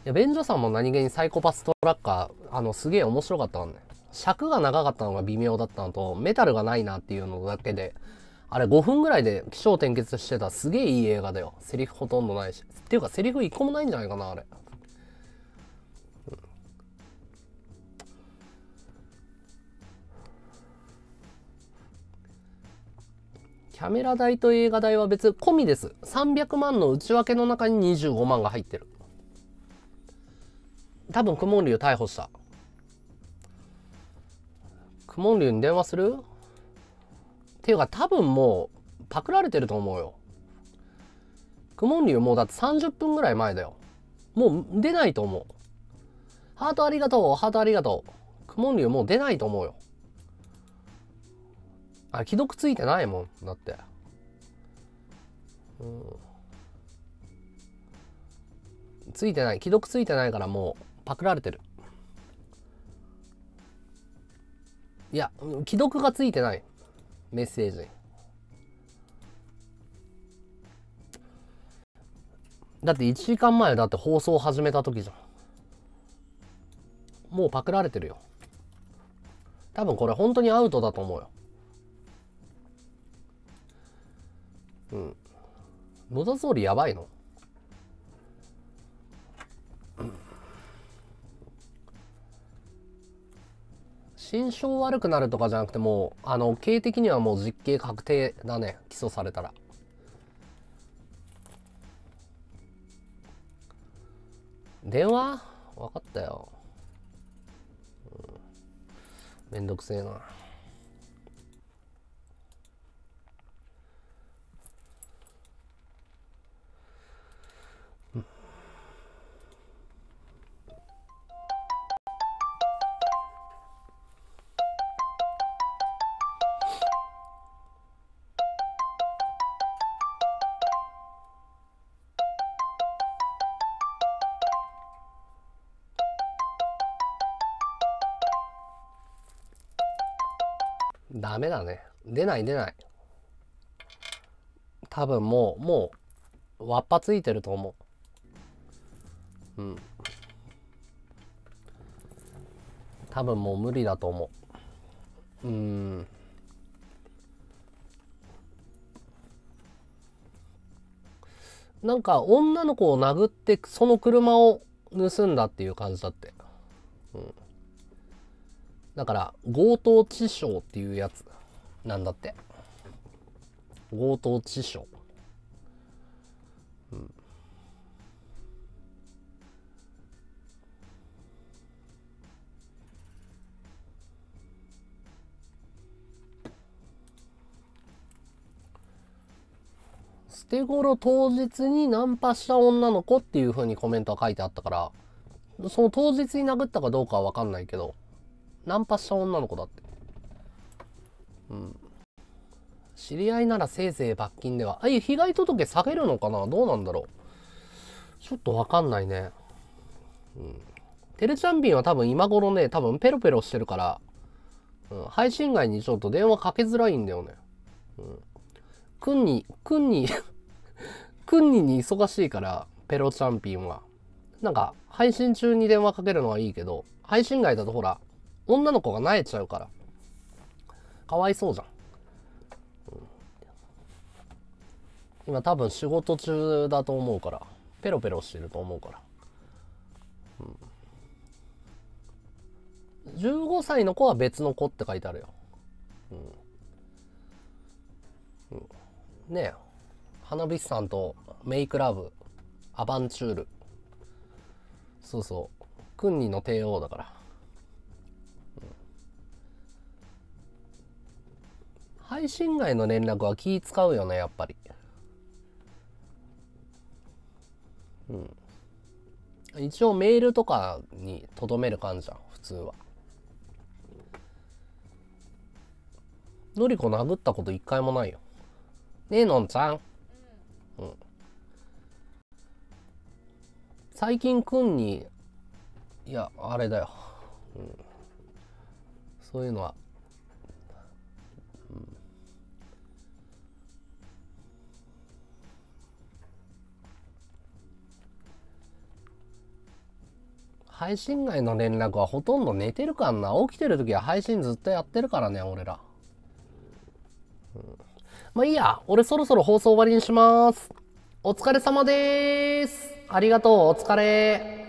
や便所さんも何気にサイコパストラッカーすげえ面白かったんね。尺が長かったのが微妙だったのとメタルがないなっていうのだけで、あれ5分ぐらいで起承転結してた。すげえいい映画だよ。セリフほとんどないし、っていうかセリフ1個もないんじゃないかなあれ。キャメラ代と映画代は別込みです。300万の内訳の中に25万が入ってる。多分クモンリュウ逮捕した。クモンリュウに電話するっていうか多分もうパクられてると思うよ。クモンリュウもうだって30分ぐらい前だよ。もう出ないと思う。ハートありがとうハートありがとう。クモンリュウもう出ないと思うよ。あ、既読ついてないもんだって、ついてない。既読ついてないからもうパクられてる。いや既読がついてないメッセージだって。1時間前だって放送始めた時じゃん。もうパクられてるよ。多分これ本当にアウトだと思うよ。野田総理やばいの？心証悪くなるとかじゃなくてもう刑的にはもう実刑確定だね。起訴されたら。電話？分かったよ。めんどくせえな。ダメだね。出ない出ない。多分もうわっぱついてると思う。うん。多分もう無理だと思う。なんか女の子を殴ってその車を盗んだっていう感じだって。だから強盗致傷っていうやつなんだって。強盗致傷、捨て頃当日にナンパした女の子っていうふうにコメントが書いてあったから、その当日に殴ったかどうかは分かんないけど、ナンパした女の子だって。知り合いならせいぜい罰金では。ああいう被害届下げるのかな、どうなんだろう、ちょっとわかんないね。てるちゃんびんは多分今頃ね、多分ペロペロしてるから、配信外にちょっと電話かけづらいんだよね。くんに忙しいから、ペロちゃんびんは。なんか、配信中に電話かけるのはいいけど、配信外だとほら、女の子が萎えちゃうからかわいそうじゃん。今多分仕事中だと思うから、ペロペロしてると思うから、15歳の子は別の子って書いてあるよ。ねえ、花火師さんとメイクラブアバンチュール、そうそう、クンニの帝王だから。配信外の連絡は気使うよね、やっぱり。一応メールとかにとどめる感じじゃん、普通は。のりこ殴ったこと一回もないよ。ねえ、のんちゃん。最近くんに、いや、あれだよ。そういうのは。配信外の連絡はほとんど寝てるかんな。起きてる時は配信ずっとやってるからね、俺ら。まあいいや、俺そろそろ放送終わりにします。お疲れ様でーす。ありがとう、お疲れ。